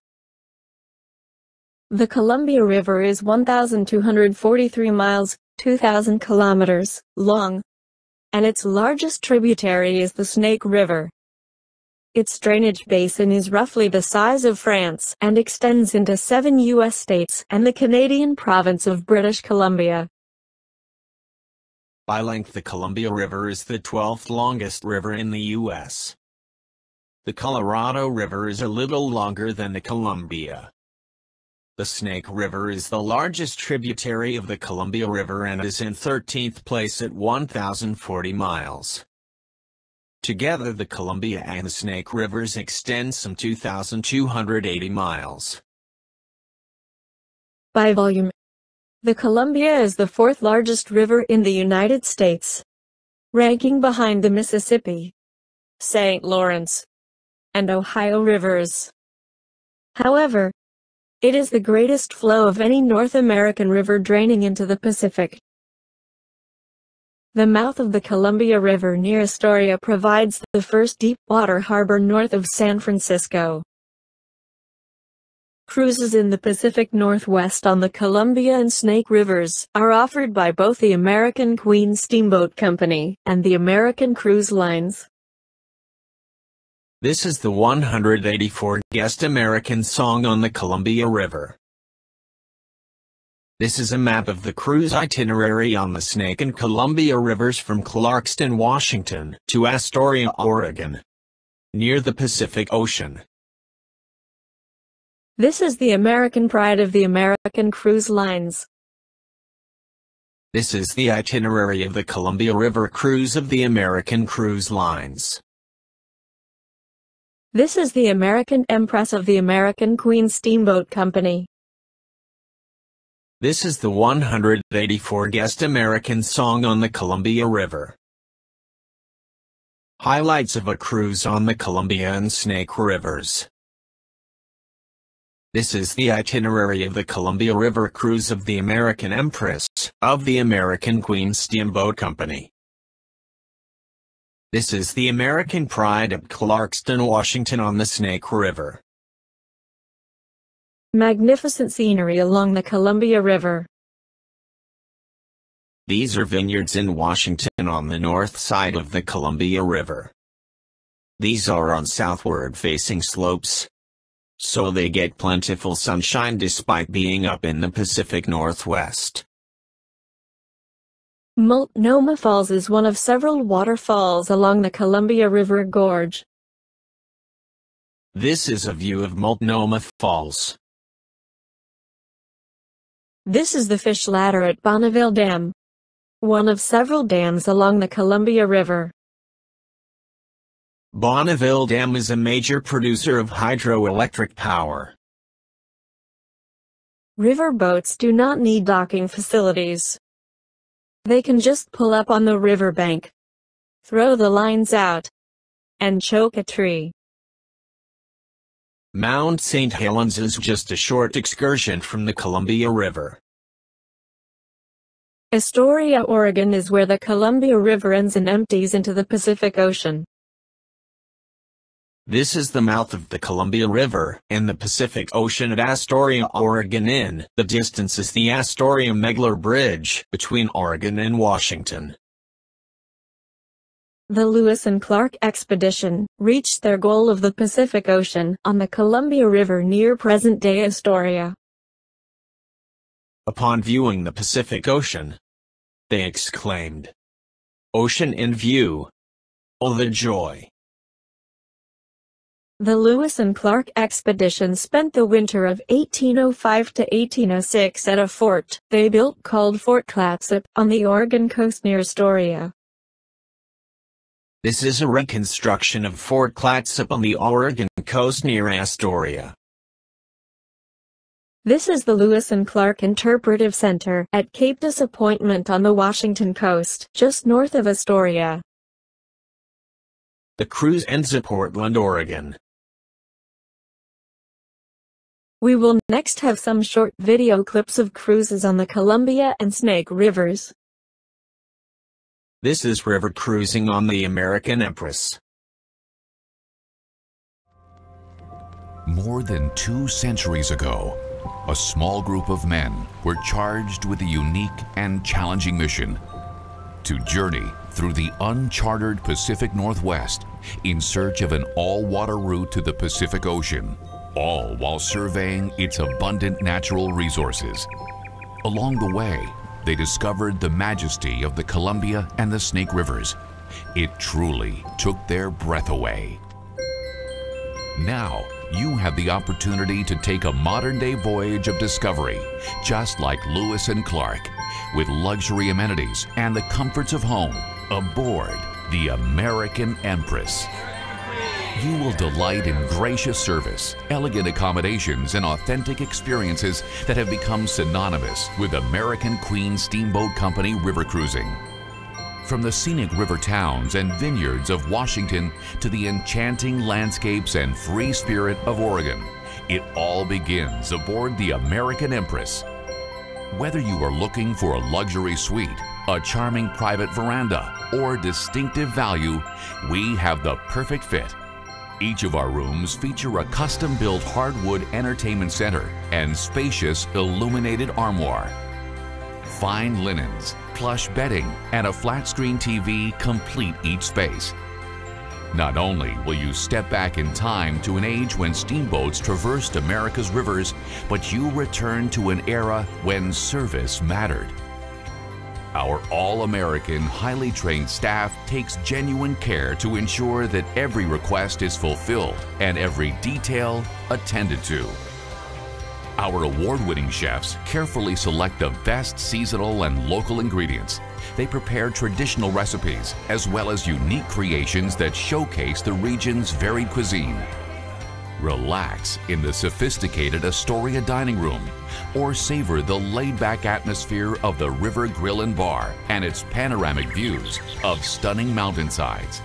The Columbia River is 1,243 miles, 2,000 kilometers, long, and its largest tributary is the Snake River. Its drainage basin is roughly the size of France and extends into 7 U.S. states and the Canadian province of British Columbia. By length, the Columbia River is the 12th longest river in the U.S. The Colorado River is a little longer than the Columbia. The Snake River is the largest tributary of the Columbia River and is in 13th place at 1,040 miles. Together, the Columbia and the Snake Rivers extend some 2,280 miles. By volume, the Columbia is the 4th largest river in the United States, ranking behind the Mississippi, St. Lawrence, and Ohio rivers. However, it is the greatest flow of any North American river draining into the Pacific. The mouth of the Columbia River near Astoria provides the first deep-water harbor north of San Francisco. Cruises in the Pacific Northwest on the Columbia and Snake Rivers are offered by both the American Queen Steamboat Company and the American Cruise Lines. This is the 184-guest American Song on the Columbia River. This is a map of the cruise itinerary on the Snake and Columbia Rivers from Clarkston, Washington, to Astoria, Oregon, near the Pacific Ocean. This is the American Pride of the American Cruise Lines. This is the itinerary of the Columbia River Cruise of the American Cruise Lines. This is the American Empress of the American Queen Steamboat Company. This is the 184-guest American Song on the Columbia River. Highlights of a cruise on the Columbia and Snake Rivers. This is the itinerary of the Columbia River Cruise of the American Empress, of the American Queen Steamboat Company. This is the American Pride at Clarkston, Washington on the Snake River. Magnificent scenery along the Columbia River. These are vineyards in Washington on the north side of the Columbia River. These are on southward-facing slopes, so they get plentiful sunshine despite being up in the Pacific Northwest. Multnomah Falls is one of several waterfalls along the Columbia River Gorge. This is a view of Multnomah Falls. This is the fish ladder at Bonneville Dam, one of several dams along the Columbia River. Bonneville Dam is a major producer of hydroelectric power. Riverboats do not need docking facilities. They can just pull up on the riverbank, throw the lines out, and choke a tree. Mount St. Helens is just a short excursion from the Columbia River. Astoria, Oregon is where the Columbia River ends and empties into the Pacific Ocean. This is the mouth of the Columbia River and the Pacific Ocean at Astoria, Oregon. In the distance is the Astoria-Megler Bridge between Oregon and Washington. The Lewis and Clark expedition reached their goal of the Pacific Ocean on the Columbia River near present-day Astoria. Upon viewing the Pacific Ocean, they exclaimed, "Ocean in view! Oh, the joy!" The Lewis and Clark expedition spent the winter of 1805 to 1806 at a fort they built called Fort Clatsop on the Oregon coast near Astoria. This is a reconstruction of Fort Clatsop on the Oregon coast near Astoria. This is the Lewis and Clark Interpretive Center at Cape Disappointment on the Washington coast, just north of Astoria. The cruise ends at Portland, Oregon. We will next have some short video clips of cruises on the Columbia and Snake Rivers. This is river cruising on the American Empress. More than 2 centuries ago, a small group of men were charged with a unique and challenging mission: to journey through the uncharted Pacific Northwest in search of an all-water route to the Pacific Ocean, all while surveying its abundant natural resources. Along the way, they discovered the majesty of the Columbia and the Snake Rivers. It truly took their breath away. Now, you have the opportunity to take a modern-day voyage of discovery, just like Lewis and Clark, with luxury amenities and the comforts of home aboard the American Empress. You will delight in gracious service, elegant accommodations, and authentic experiences that have become synonymous with American Queen Steamboat Company river cruising. From the scenic river towns and vineyards of Washington to the enchanting landscapes and free spirit of Oregon, it all begins aboard the American Empress. Whether you are looking for a luxury suite, a charming private veranda, or distinctive value, we have the perfect fit. Each of our rooms feature a custom-built hardwood entertainment center and spacious illuminated armoire. Fine linens, plush bedding, and a flat-screen TV complete each space. Not only will you step back in time to an age when steamboats traversed America's rivers, but you return to an era when service mattered. Our all-American, highly trained staff takes genuine care to ensure that every request is fulfilled and every detail attended to. Our award-winning chefs carefully select the best seasonal and local ingredients. They prepare traditional recipes as well as unique creations that showcase the region's varied cuisine. Relax in the sophisticated Astoria dining room or savor the laid-back atmosphere of the River Grill and Bar and its panoramic views of stunning mountainsides.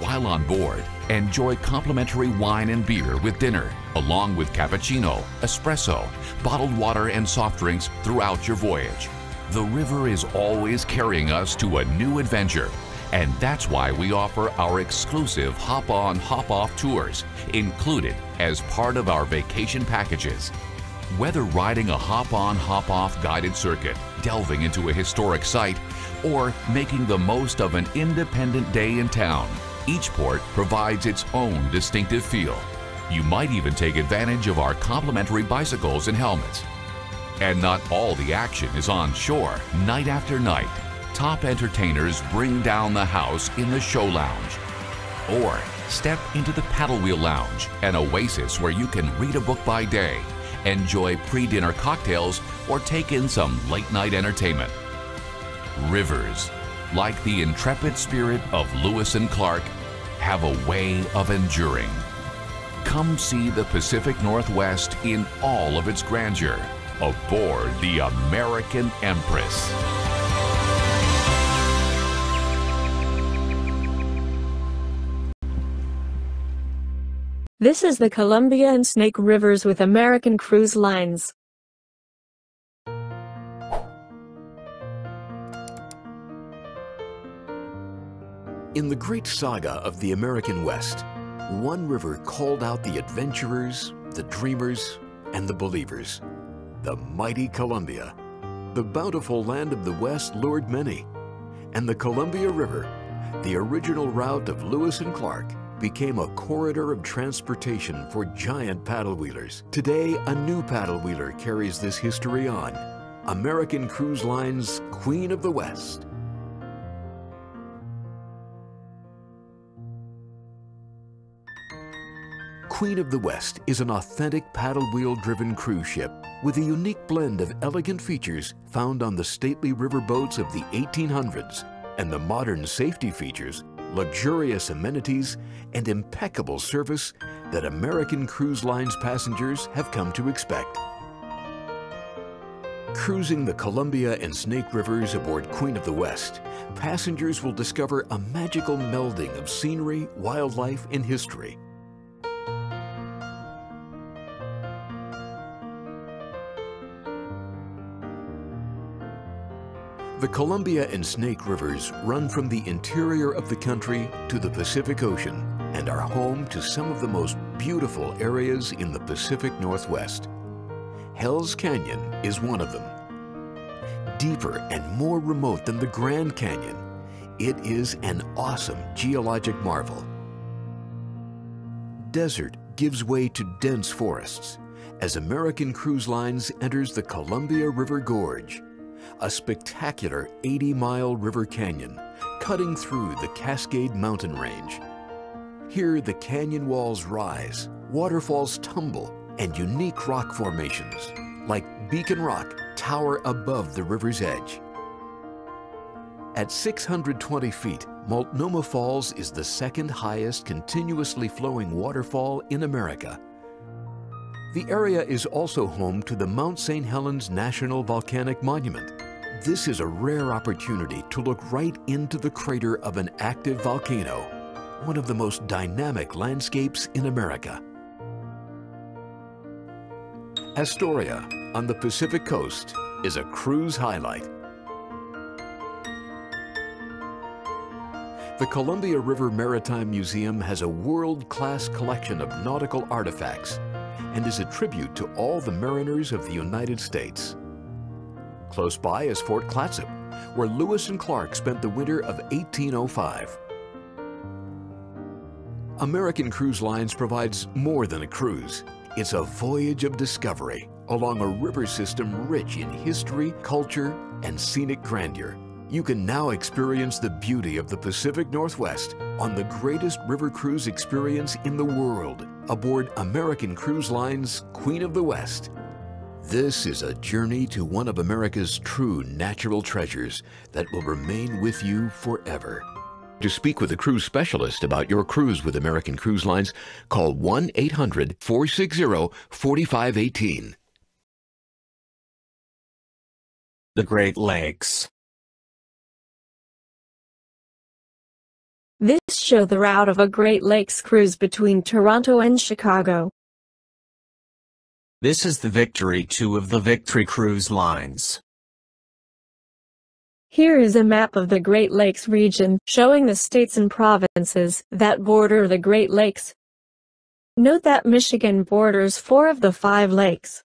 While on board, enjoy complimentary wine and beer with dinner, along with cappuccino, espresso, bottled water, and soft drinks throughout your voyage. The river is always carrying us to a new adventure, and that's why we offer our exclusive hop-on, hop-off tours, included as part of our vacation packages. Whether riding a hop-on, hop-off guided circuit, delving into a historic site, or making the most of an independent day in town, each port provides its own distinctive feel. You might even take advantage of our complimentary bicycles and helmets. And not all the action is on shore night after night. Top entertainers bring down the house in the show lounge. Or step into the paddle wheel lounge, an oasis where you can read a book by day, enjoy pre-dinner cocktails, or take in some late-night entertainment. Rivers, like the intrepid spirit of Lewis and Clark, have a way of enduring. Come see the Pacific Northwest in all of its grandeur aboard the American Empress. This is the Columbia and Snake Rivers with American Cruise Lines. In the great saga of the American West, one river called out the adventurers, the dreamers, and the believers. The mighty Columbia. The bountiful land of the West lured many. And the Columbia River, the original route of Lewis and Clark, became a corridor of transportation for giant paddle wheelers. Today, a new paddle wheeler carries this history on. American Cruise Lines' Queen of the West. Queen of the West is an authentic paddle wheel-driven cruise ship with a unique blend of elegant features found on the stately riverboats of the 1800s and the modern safety features, luxurious amenities, and impeccable service that American Cruise Lines passengers have come to expect. Cruising the Columbia and Snake Rivers aboard Queen of the West, passengers will discover a magical melding of scenery, wildlife, and history. The Columbia and Snake Rivers run from the interior of the country to the Pacific Ocean and are home to some of the most beautiful areas in the Pacific Northwest. Hell's Canyon is one of them. Deeper and more remote than the Grand Canyon, it is an awesome geologic marvel. Desert gives way to dense forests as American Cruise Lines enters the Columbia River Gorge, a spectacular 80-mile river canyon cutting through the Cascade Mountain Range. Here, the canyon walls rise, waterfalls tumble, and unique rock formations, like Beacon Rock, tower above the river's edge. At 620 feet, Multnomah Falls is the second highest continuously flowing waterfall in America. The area is also home to the Mount St. Helens National Volcanic Monument, This is a rare opportunity to look right into the crater of an active volcano, one of the most dynamic landscapes in America. Astoria, on the Pacific coast, is a cruise highlight. The Columbia River Maritime Museum has a world-class collection of nautical artifacts and is a tribute to all the mariners of the United States. Close by is Fort Clatsop, where Lewis and Clark spent the winter of 1805. American Cruise Lines provides more than a cruise. It's a voyage of discovery along a river system rich in history, culture, and scenic grandeur. You can now experience the beauty of the Pacific Northwest on the greatest river cruise experience in the world aboard American Cruise Lines' Queen of the West. This is a journey to one of America's true natural treasures that will remain with you forever. To speak with a cruise specialist about your cruise with American Cruise Lines, call 1-800-460-4518. The Great Lakes. This shows the route of a Great Lakes cruise between Toronto and Chicago. This is the Victory II of the Victory Cruise Lines. Here is a map of the Great Lakes region, showing the states and provinces that border the Great Lakes. Note that Michigan borders 4 of the 5 lakes.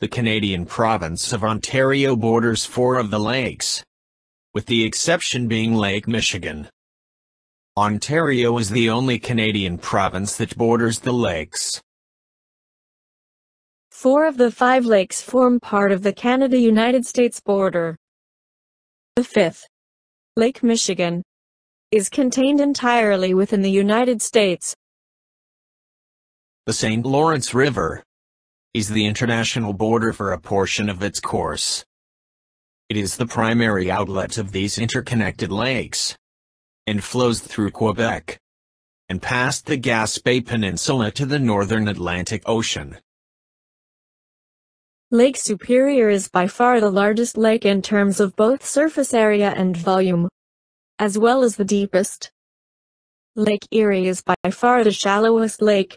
The Canadian province of Ontario borders 4 of the lakes, with the exception being Lake Michigan. Ontario is the only Canadian province that borders the lakes. 4 of the 5 lakes form part of the Canada-United States border. The 5th, Lake Michigan, is contained entirely within the United States. The St. Lawrence River is the international border for a portion of its course. It is the primary outlet of these interconnected lakes, and flows through Quebec, and past the Gaspé Peninsula to the northern Atlantic Ocean. Lake Superior is by far the largest lake in terms of both surface area and volume, as well as the deepest. Lake Erie is by far the shallowest lake.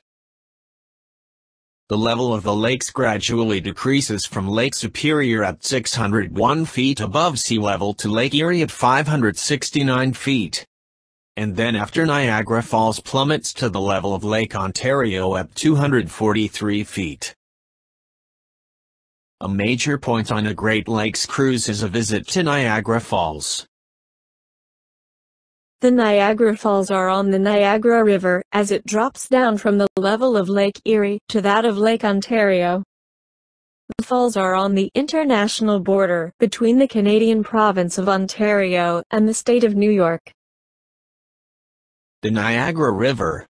The level of the lakes gradually decreases from Lake Superior at 601 feet above sea level to Lake Erie at 569 feet, and then after Niagara Falls plummets to the level of Lake Ontario at 243 feet. A major point on a Great Lakes cruise is a visit to Niagara Falls. The Niagara Falls are on the Niagara River, as it drops down from the level of Lake Erie to that of Lake Ontario. The falls are on the international border between the Canadian province of Ontario and the state of New York. The Niagara River,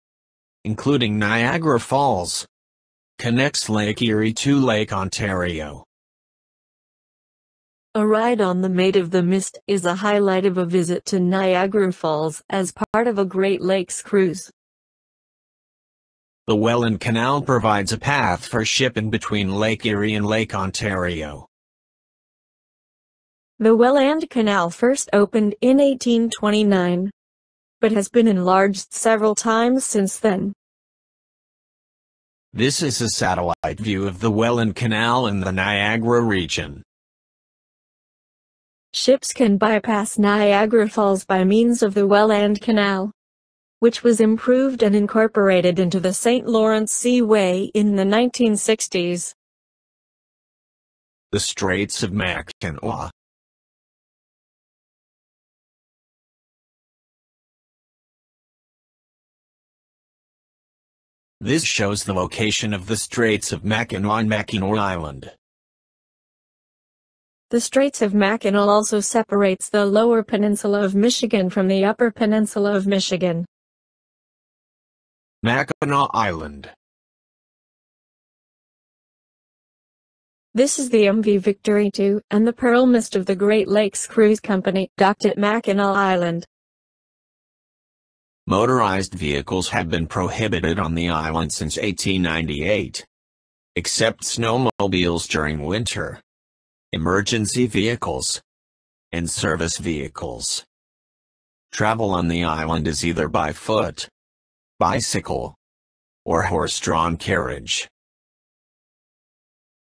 including Niagara Falls, connects Lake Erie to Lake Ontario. A ride on the Maid of the Mist is a highlight of a visit to Niagara Falls as part of a Great Lakes cruise. The Welland Canal provides a path for shipping between Lake Erie and Lake Ontario. The Welland Canal first opened in 1829, but has been enlarged several times since then. This is a satellite view of the Welland Canal in the Niagara region. Ships can bypass Niagara Falls by means of the Welland Canal, which was improved and incorporated into the St. Lawrence Seaway in the 1960s. The Straits of Mackinac. This shows the location of the Straits of Mackinac on Mackinac Island. The Straits of Mackinac also separates the lower peninsula of Michigan from the upper peninsula of Michigan. Mackinac Island. This is the MV Victory II and the Pearl Mist of the Great Lakes Cruise Company, docked at Mackinac Island. Motorized vehicles have been prohibited on the island since 1898, except snowmobiles during winter. emergency vehicles, and service vehicles. Travel on the island is either by foot, bicycle, or horse-drawn carriage.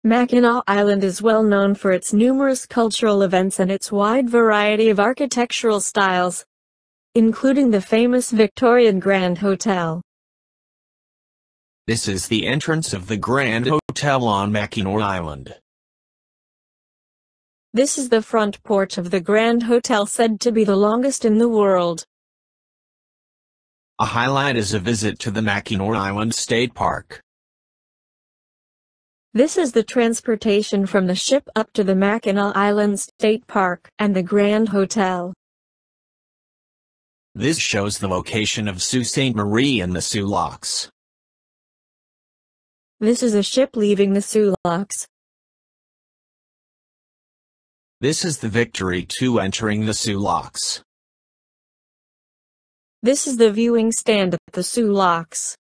Mackinac Island is well known for its numerous cultural events and its wide variety of architectural styles, including the famous Victorian Grand Hotel. This is the entrance of the Grand Hotel on Mackinac Island. This is the front porch of the Grand Hotel, said to be the longest in the world. A highlight is a visit to the Mackinac Island State Park. This is the transportation from the ship up to the Mackinac Island State Park and the Grand Hotel. This shows the location of Sault Ste. Marie and the Sault Locks. This is a ship leaving the Sault Locks. This is the Victory II entering the Sault Locks. This is the viewing stand at the Sault Locks.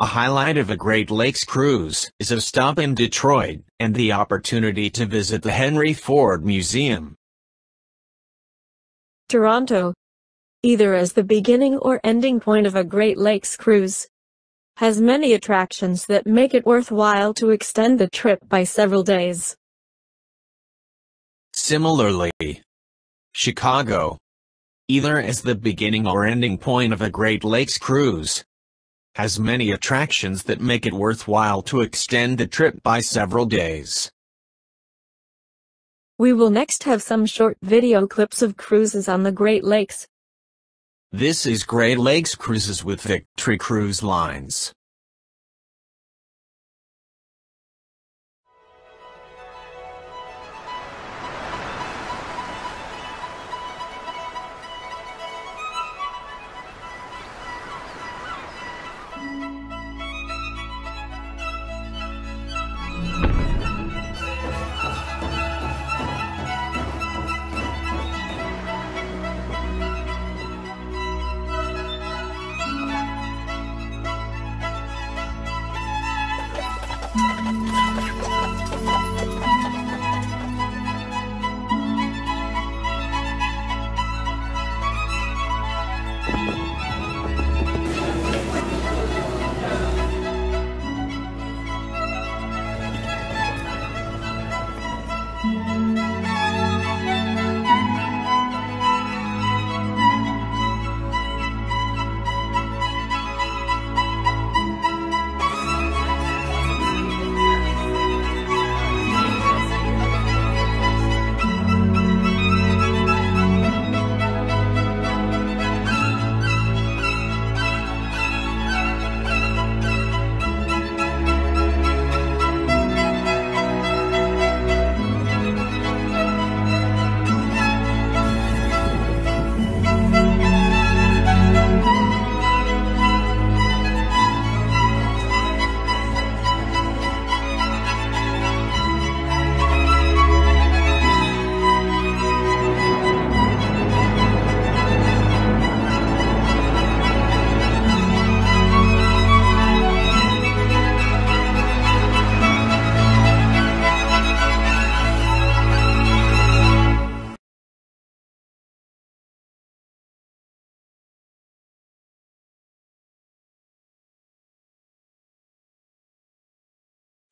A highlight of a Great Lakes cruise is a stop in Detroit and the opportunity to visit the Henry Ford Museum. Toronto, either as the beginning or ending point of a Great Lakes cruise, has many attractions that make it worthwhile to extend the trip by several days. Similarly, Chicago, either as the beginning or ending point of a Great Lakes cruise, has many attractions that make it worthwhile to extend the trip by several days. We will next have some short video clips of cruises on the Great Lakes. This is Great Lakes Cruises with Victory Cruise Lines.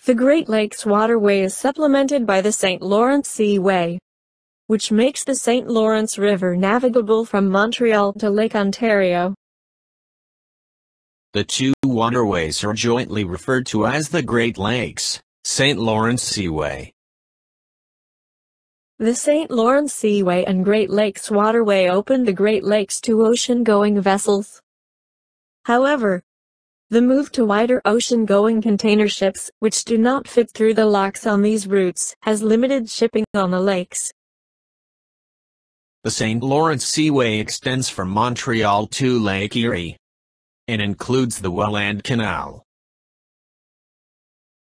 The Great Lakes Waterway is supplemented by the St. Lawrence Seaway, which makes the St. Lawrence River navigable from Montreal to Lake Ontario. The two waterways are jointly referred to as the Great Lakes, St. Lawrence Seaway. The St. Lawrence Seaway and Great Lakes Waterway opened the Great Lakes to ocean-going vessels. However, the move to wider ocean-going container ships, which do not fit through the locks on these routes, has limited shipping on the lakes. The St. Lawrence Seaway extends from Montreal to Lake Erie and includes the Welland Canal.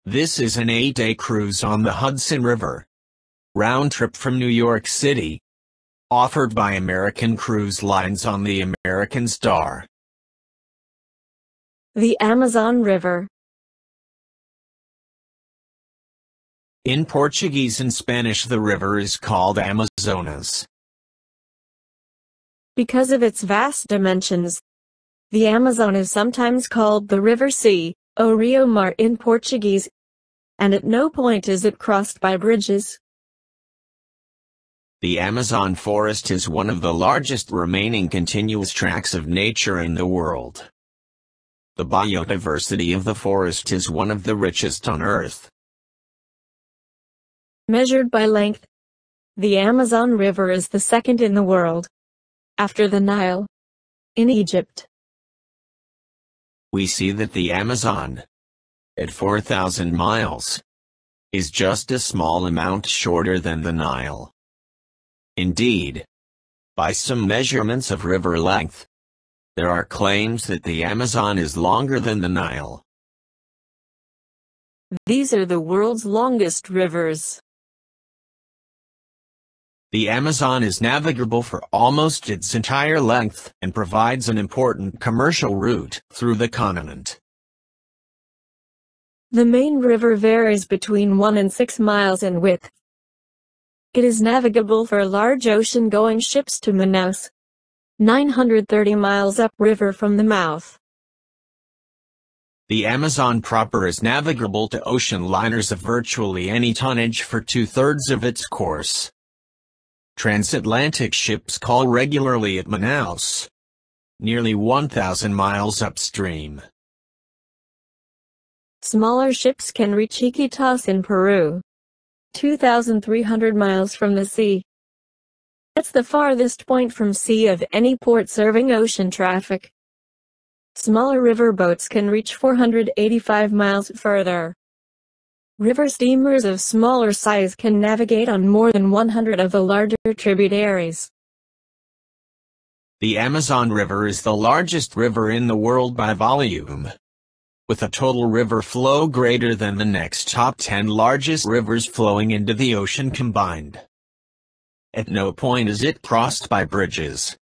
This is an 8-day cruise on the Hudson River, round trip from New York City, offered by American Cruise Lines on the American Star. The Amazon River. In Portuguese and Spanish the river is called Amazonas. Because of its vast dimensions, the Amazon is sometimes called the River Sea, o Rio Mar in Portuguese, and at no point is it crossed by bridges. The Amazon forest is one of the largest remaining continuous tracts of nature in the world. The biodiversity of the forest is one of the richest on Earth. Measured by length, the Amazon River is the second in the world, after the Nile, in Egypt. We see that the Amazon, at 4,000 miles, is just a small amount shorter than the Nile. Indeed, by some measurements of river length, there are claims that the Amazon is longer than the Nile. These are the world's longest rivers. The Amazon is navigable for almost its entire length and provides an important commercial route through the continent. The main river varies between 1 and 6 miles in width. It is navigable for large ocean-going ships to Manaus, 930 miles upriver from the mouth. The Amazon proper is navigable to ocean liners of virtually any tonnage for two-thirds of its course. Transatlantic ships call regularly at Manaus, nearly 1,000 miles upstream. Smaller ships can reach Iquitos in Peru, 2,300 miles from the sea. It's the farthest point from sea of any port serving ocean traffic. Smaller river boats can reach 485 miles further. River steamers of smaller size can navigate on more than 100 of the larger tributaries. The Amazon River is the largest river in the world by volume, with a total river flow greater than the next top 10 largest rivers flowing into the ocean combined. At no point is it crossed by bridges.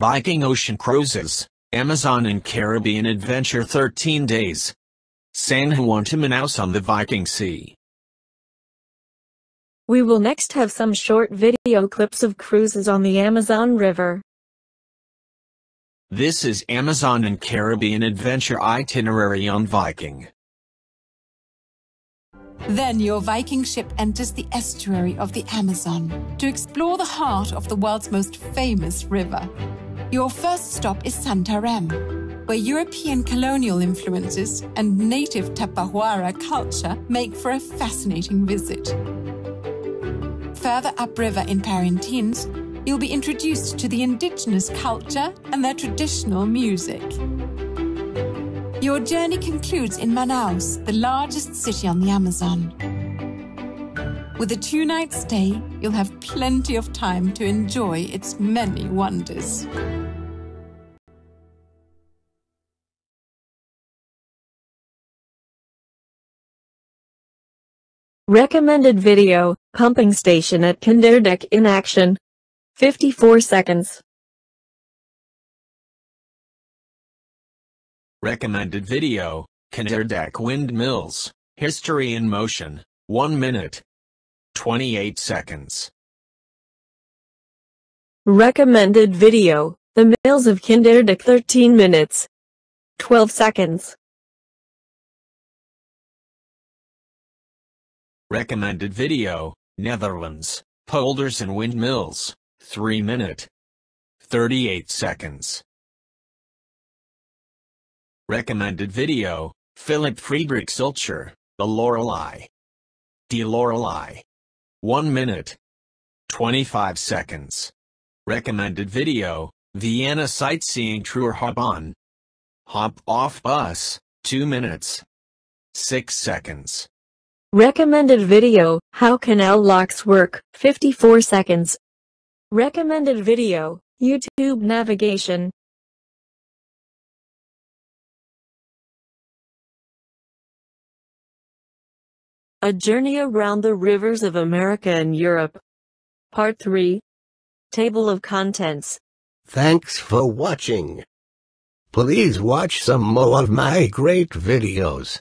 Viking Ocean Cruises, Amazon and Caribbean Adventure 13 Days, San Juan to Manaus on the Viking Sea. We will next have some short video clips of cruises on the Amazon River. This is Amazon and Caribbean Adventure Itinerary on Viking. Then your Viking ship enters the estuary of the Amazon to explore the heart of the world's most famous river. Your first stop is Santarém, where European colonial influences and native Tapahuara culture make for a fascinating visit. Further upriver in Parintins, you'll be introduced to the indigenous culture and their traditional music. Your journey concludes in Manaus, the largest city on the Amazon. With a two-night stay, you'll have plenty of time to enjoy its many wonders. Recommended video, pumping station at Kinderdijk in action. 54 seconds. Recommended video, Kinderdijk Windmills, History in Motion, 1 minute, 28 seconds. Recommended video, The Mills of Kinderdijk 13 minutes, 12 seconds. Recommended video, Netherlands, Polders and Windmills, 3 minute, 38 seconds. Recommended video, Philip Friedrich Silcher, The Lorelei. De Lorelei. 1 minute, 25 seconds. Recommended video, Vienna Sightseeing Tour Hop On. Hop Off Bus, 2 minutes, 6 seconds. Recommended video, How Canal Locks Work, 54 seconds. Recommended video, YouTube navigation. A Journey Around the Rivers of America and Europe. Part 3. Table of Contents. Thanks for watching. Please watch some more of my great videos.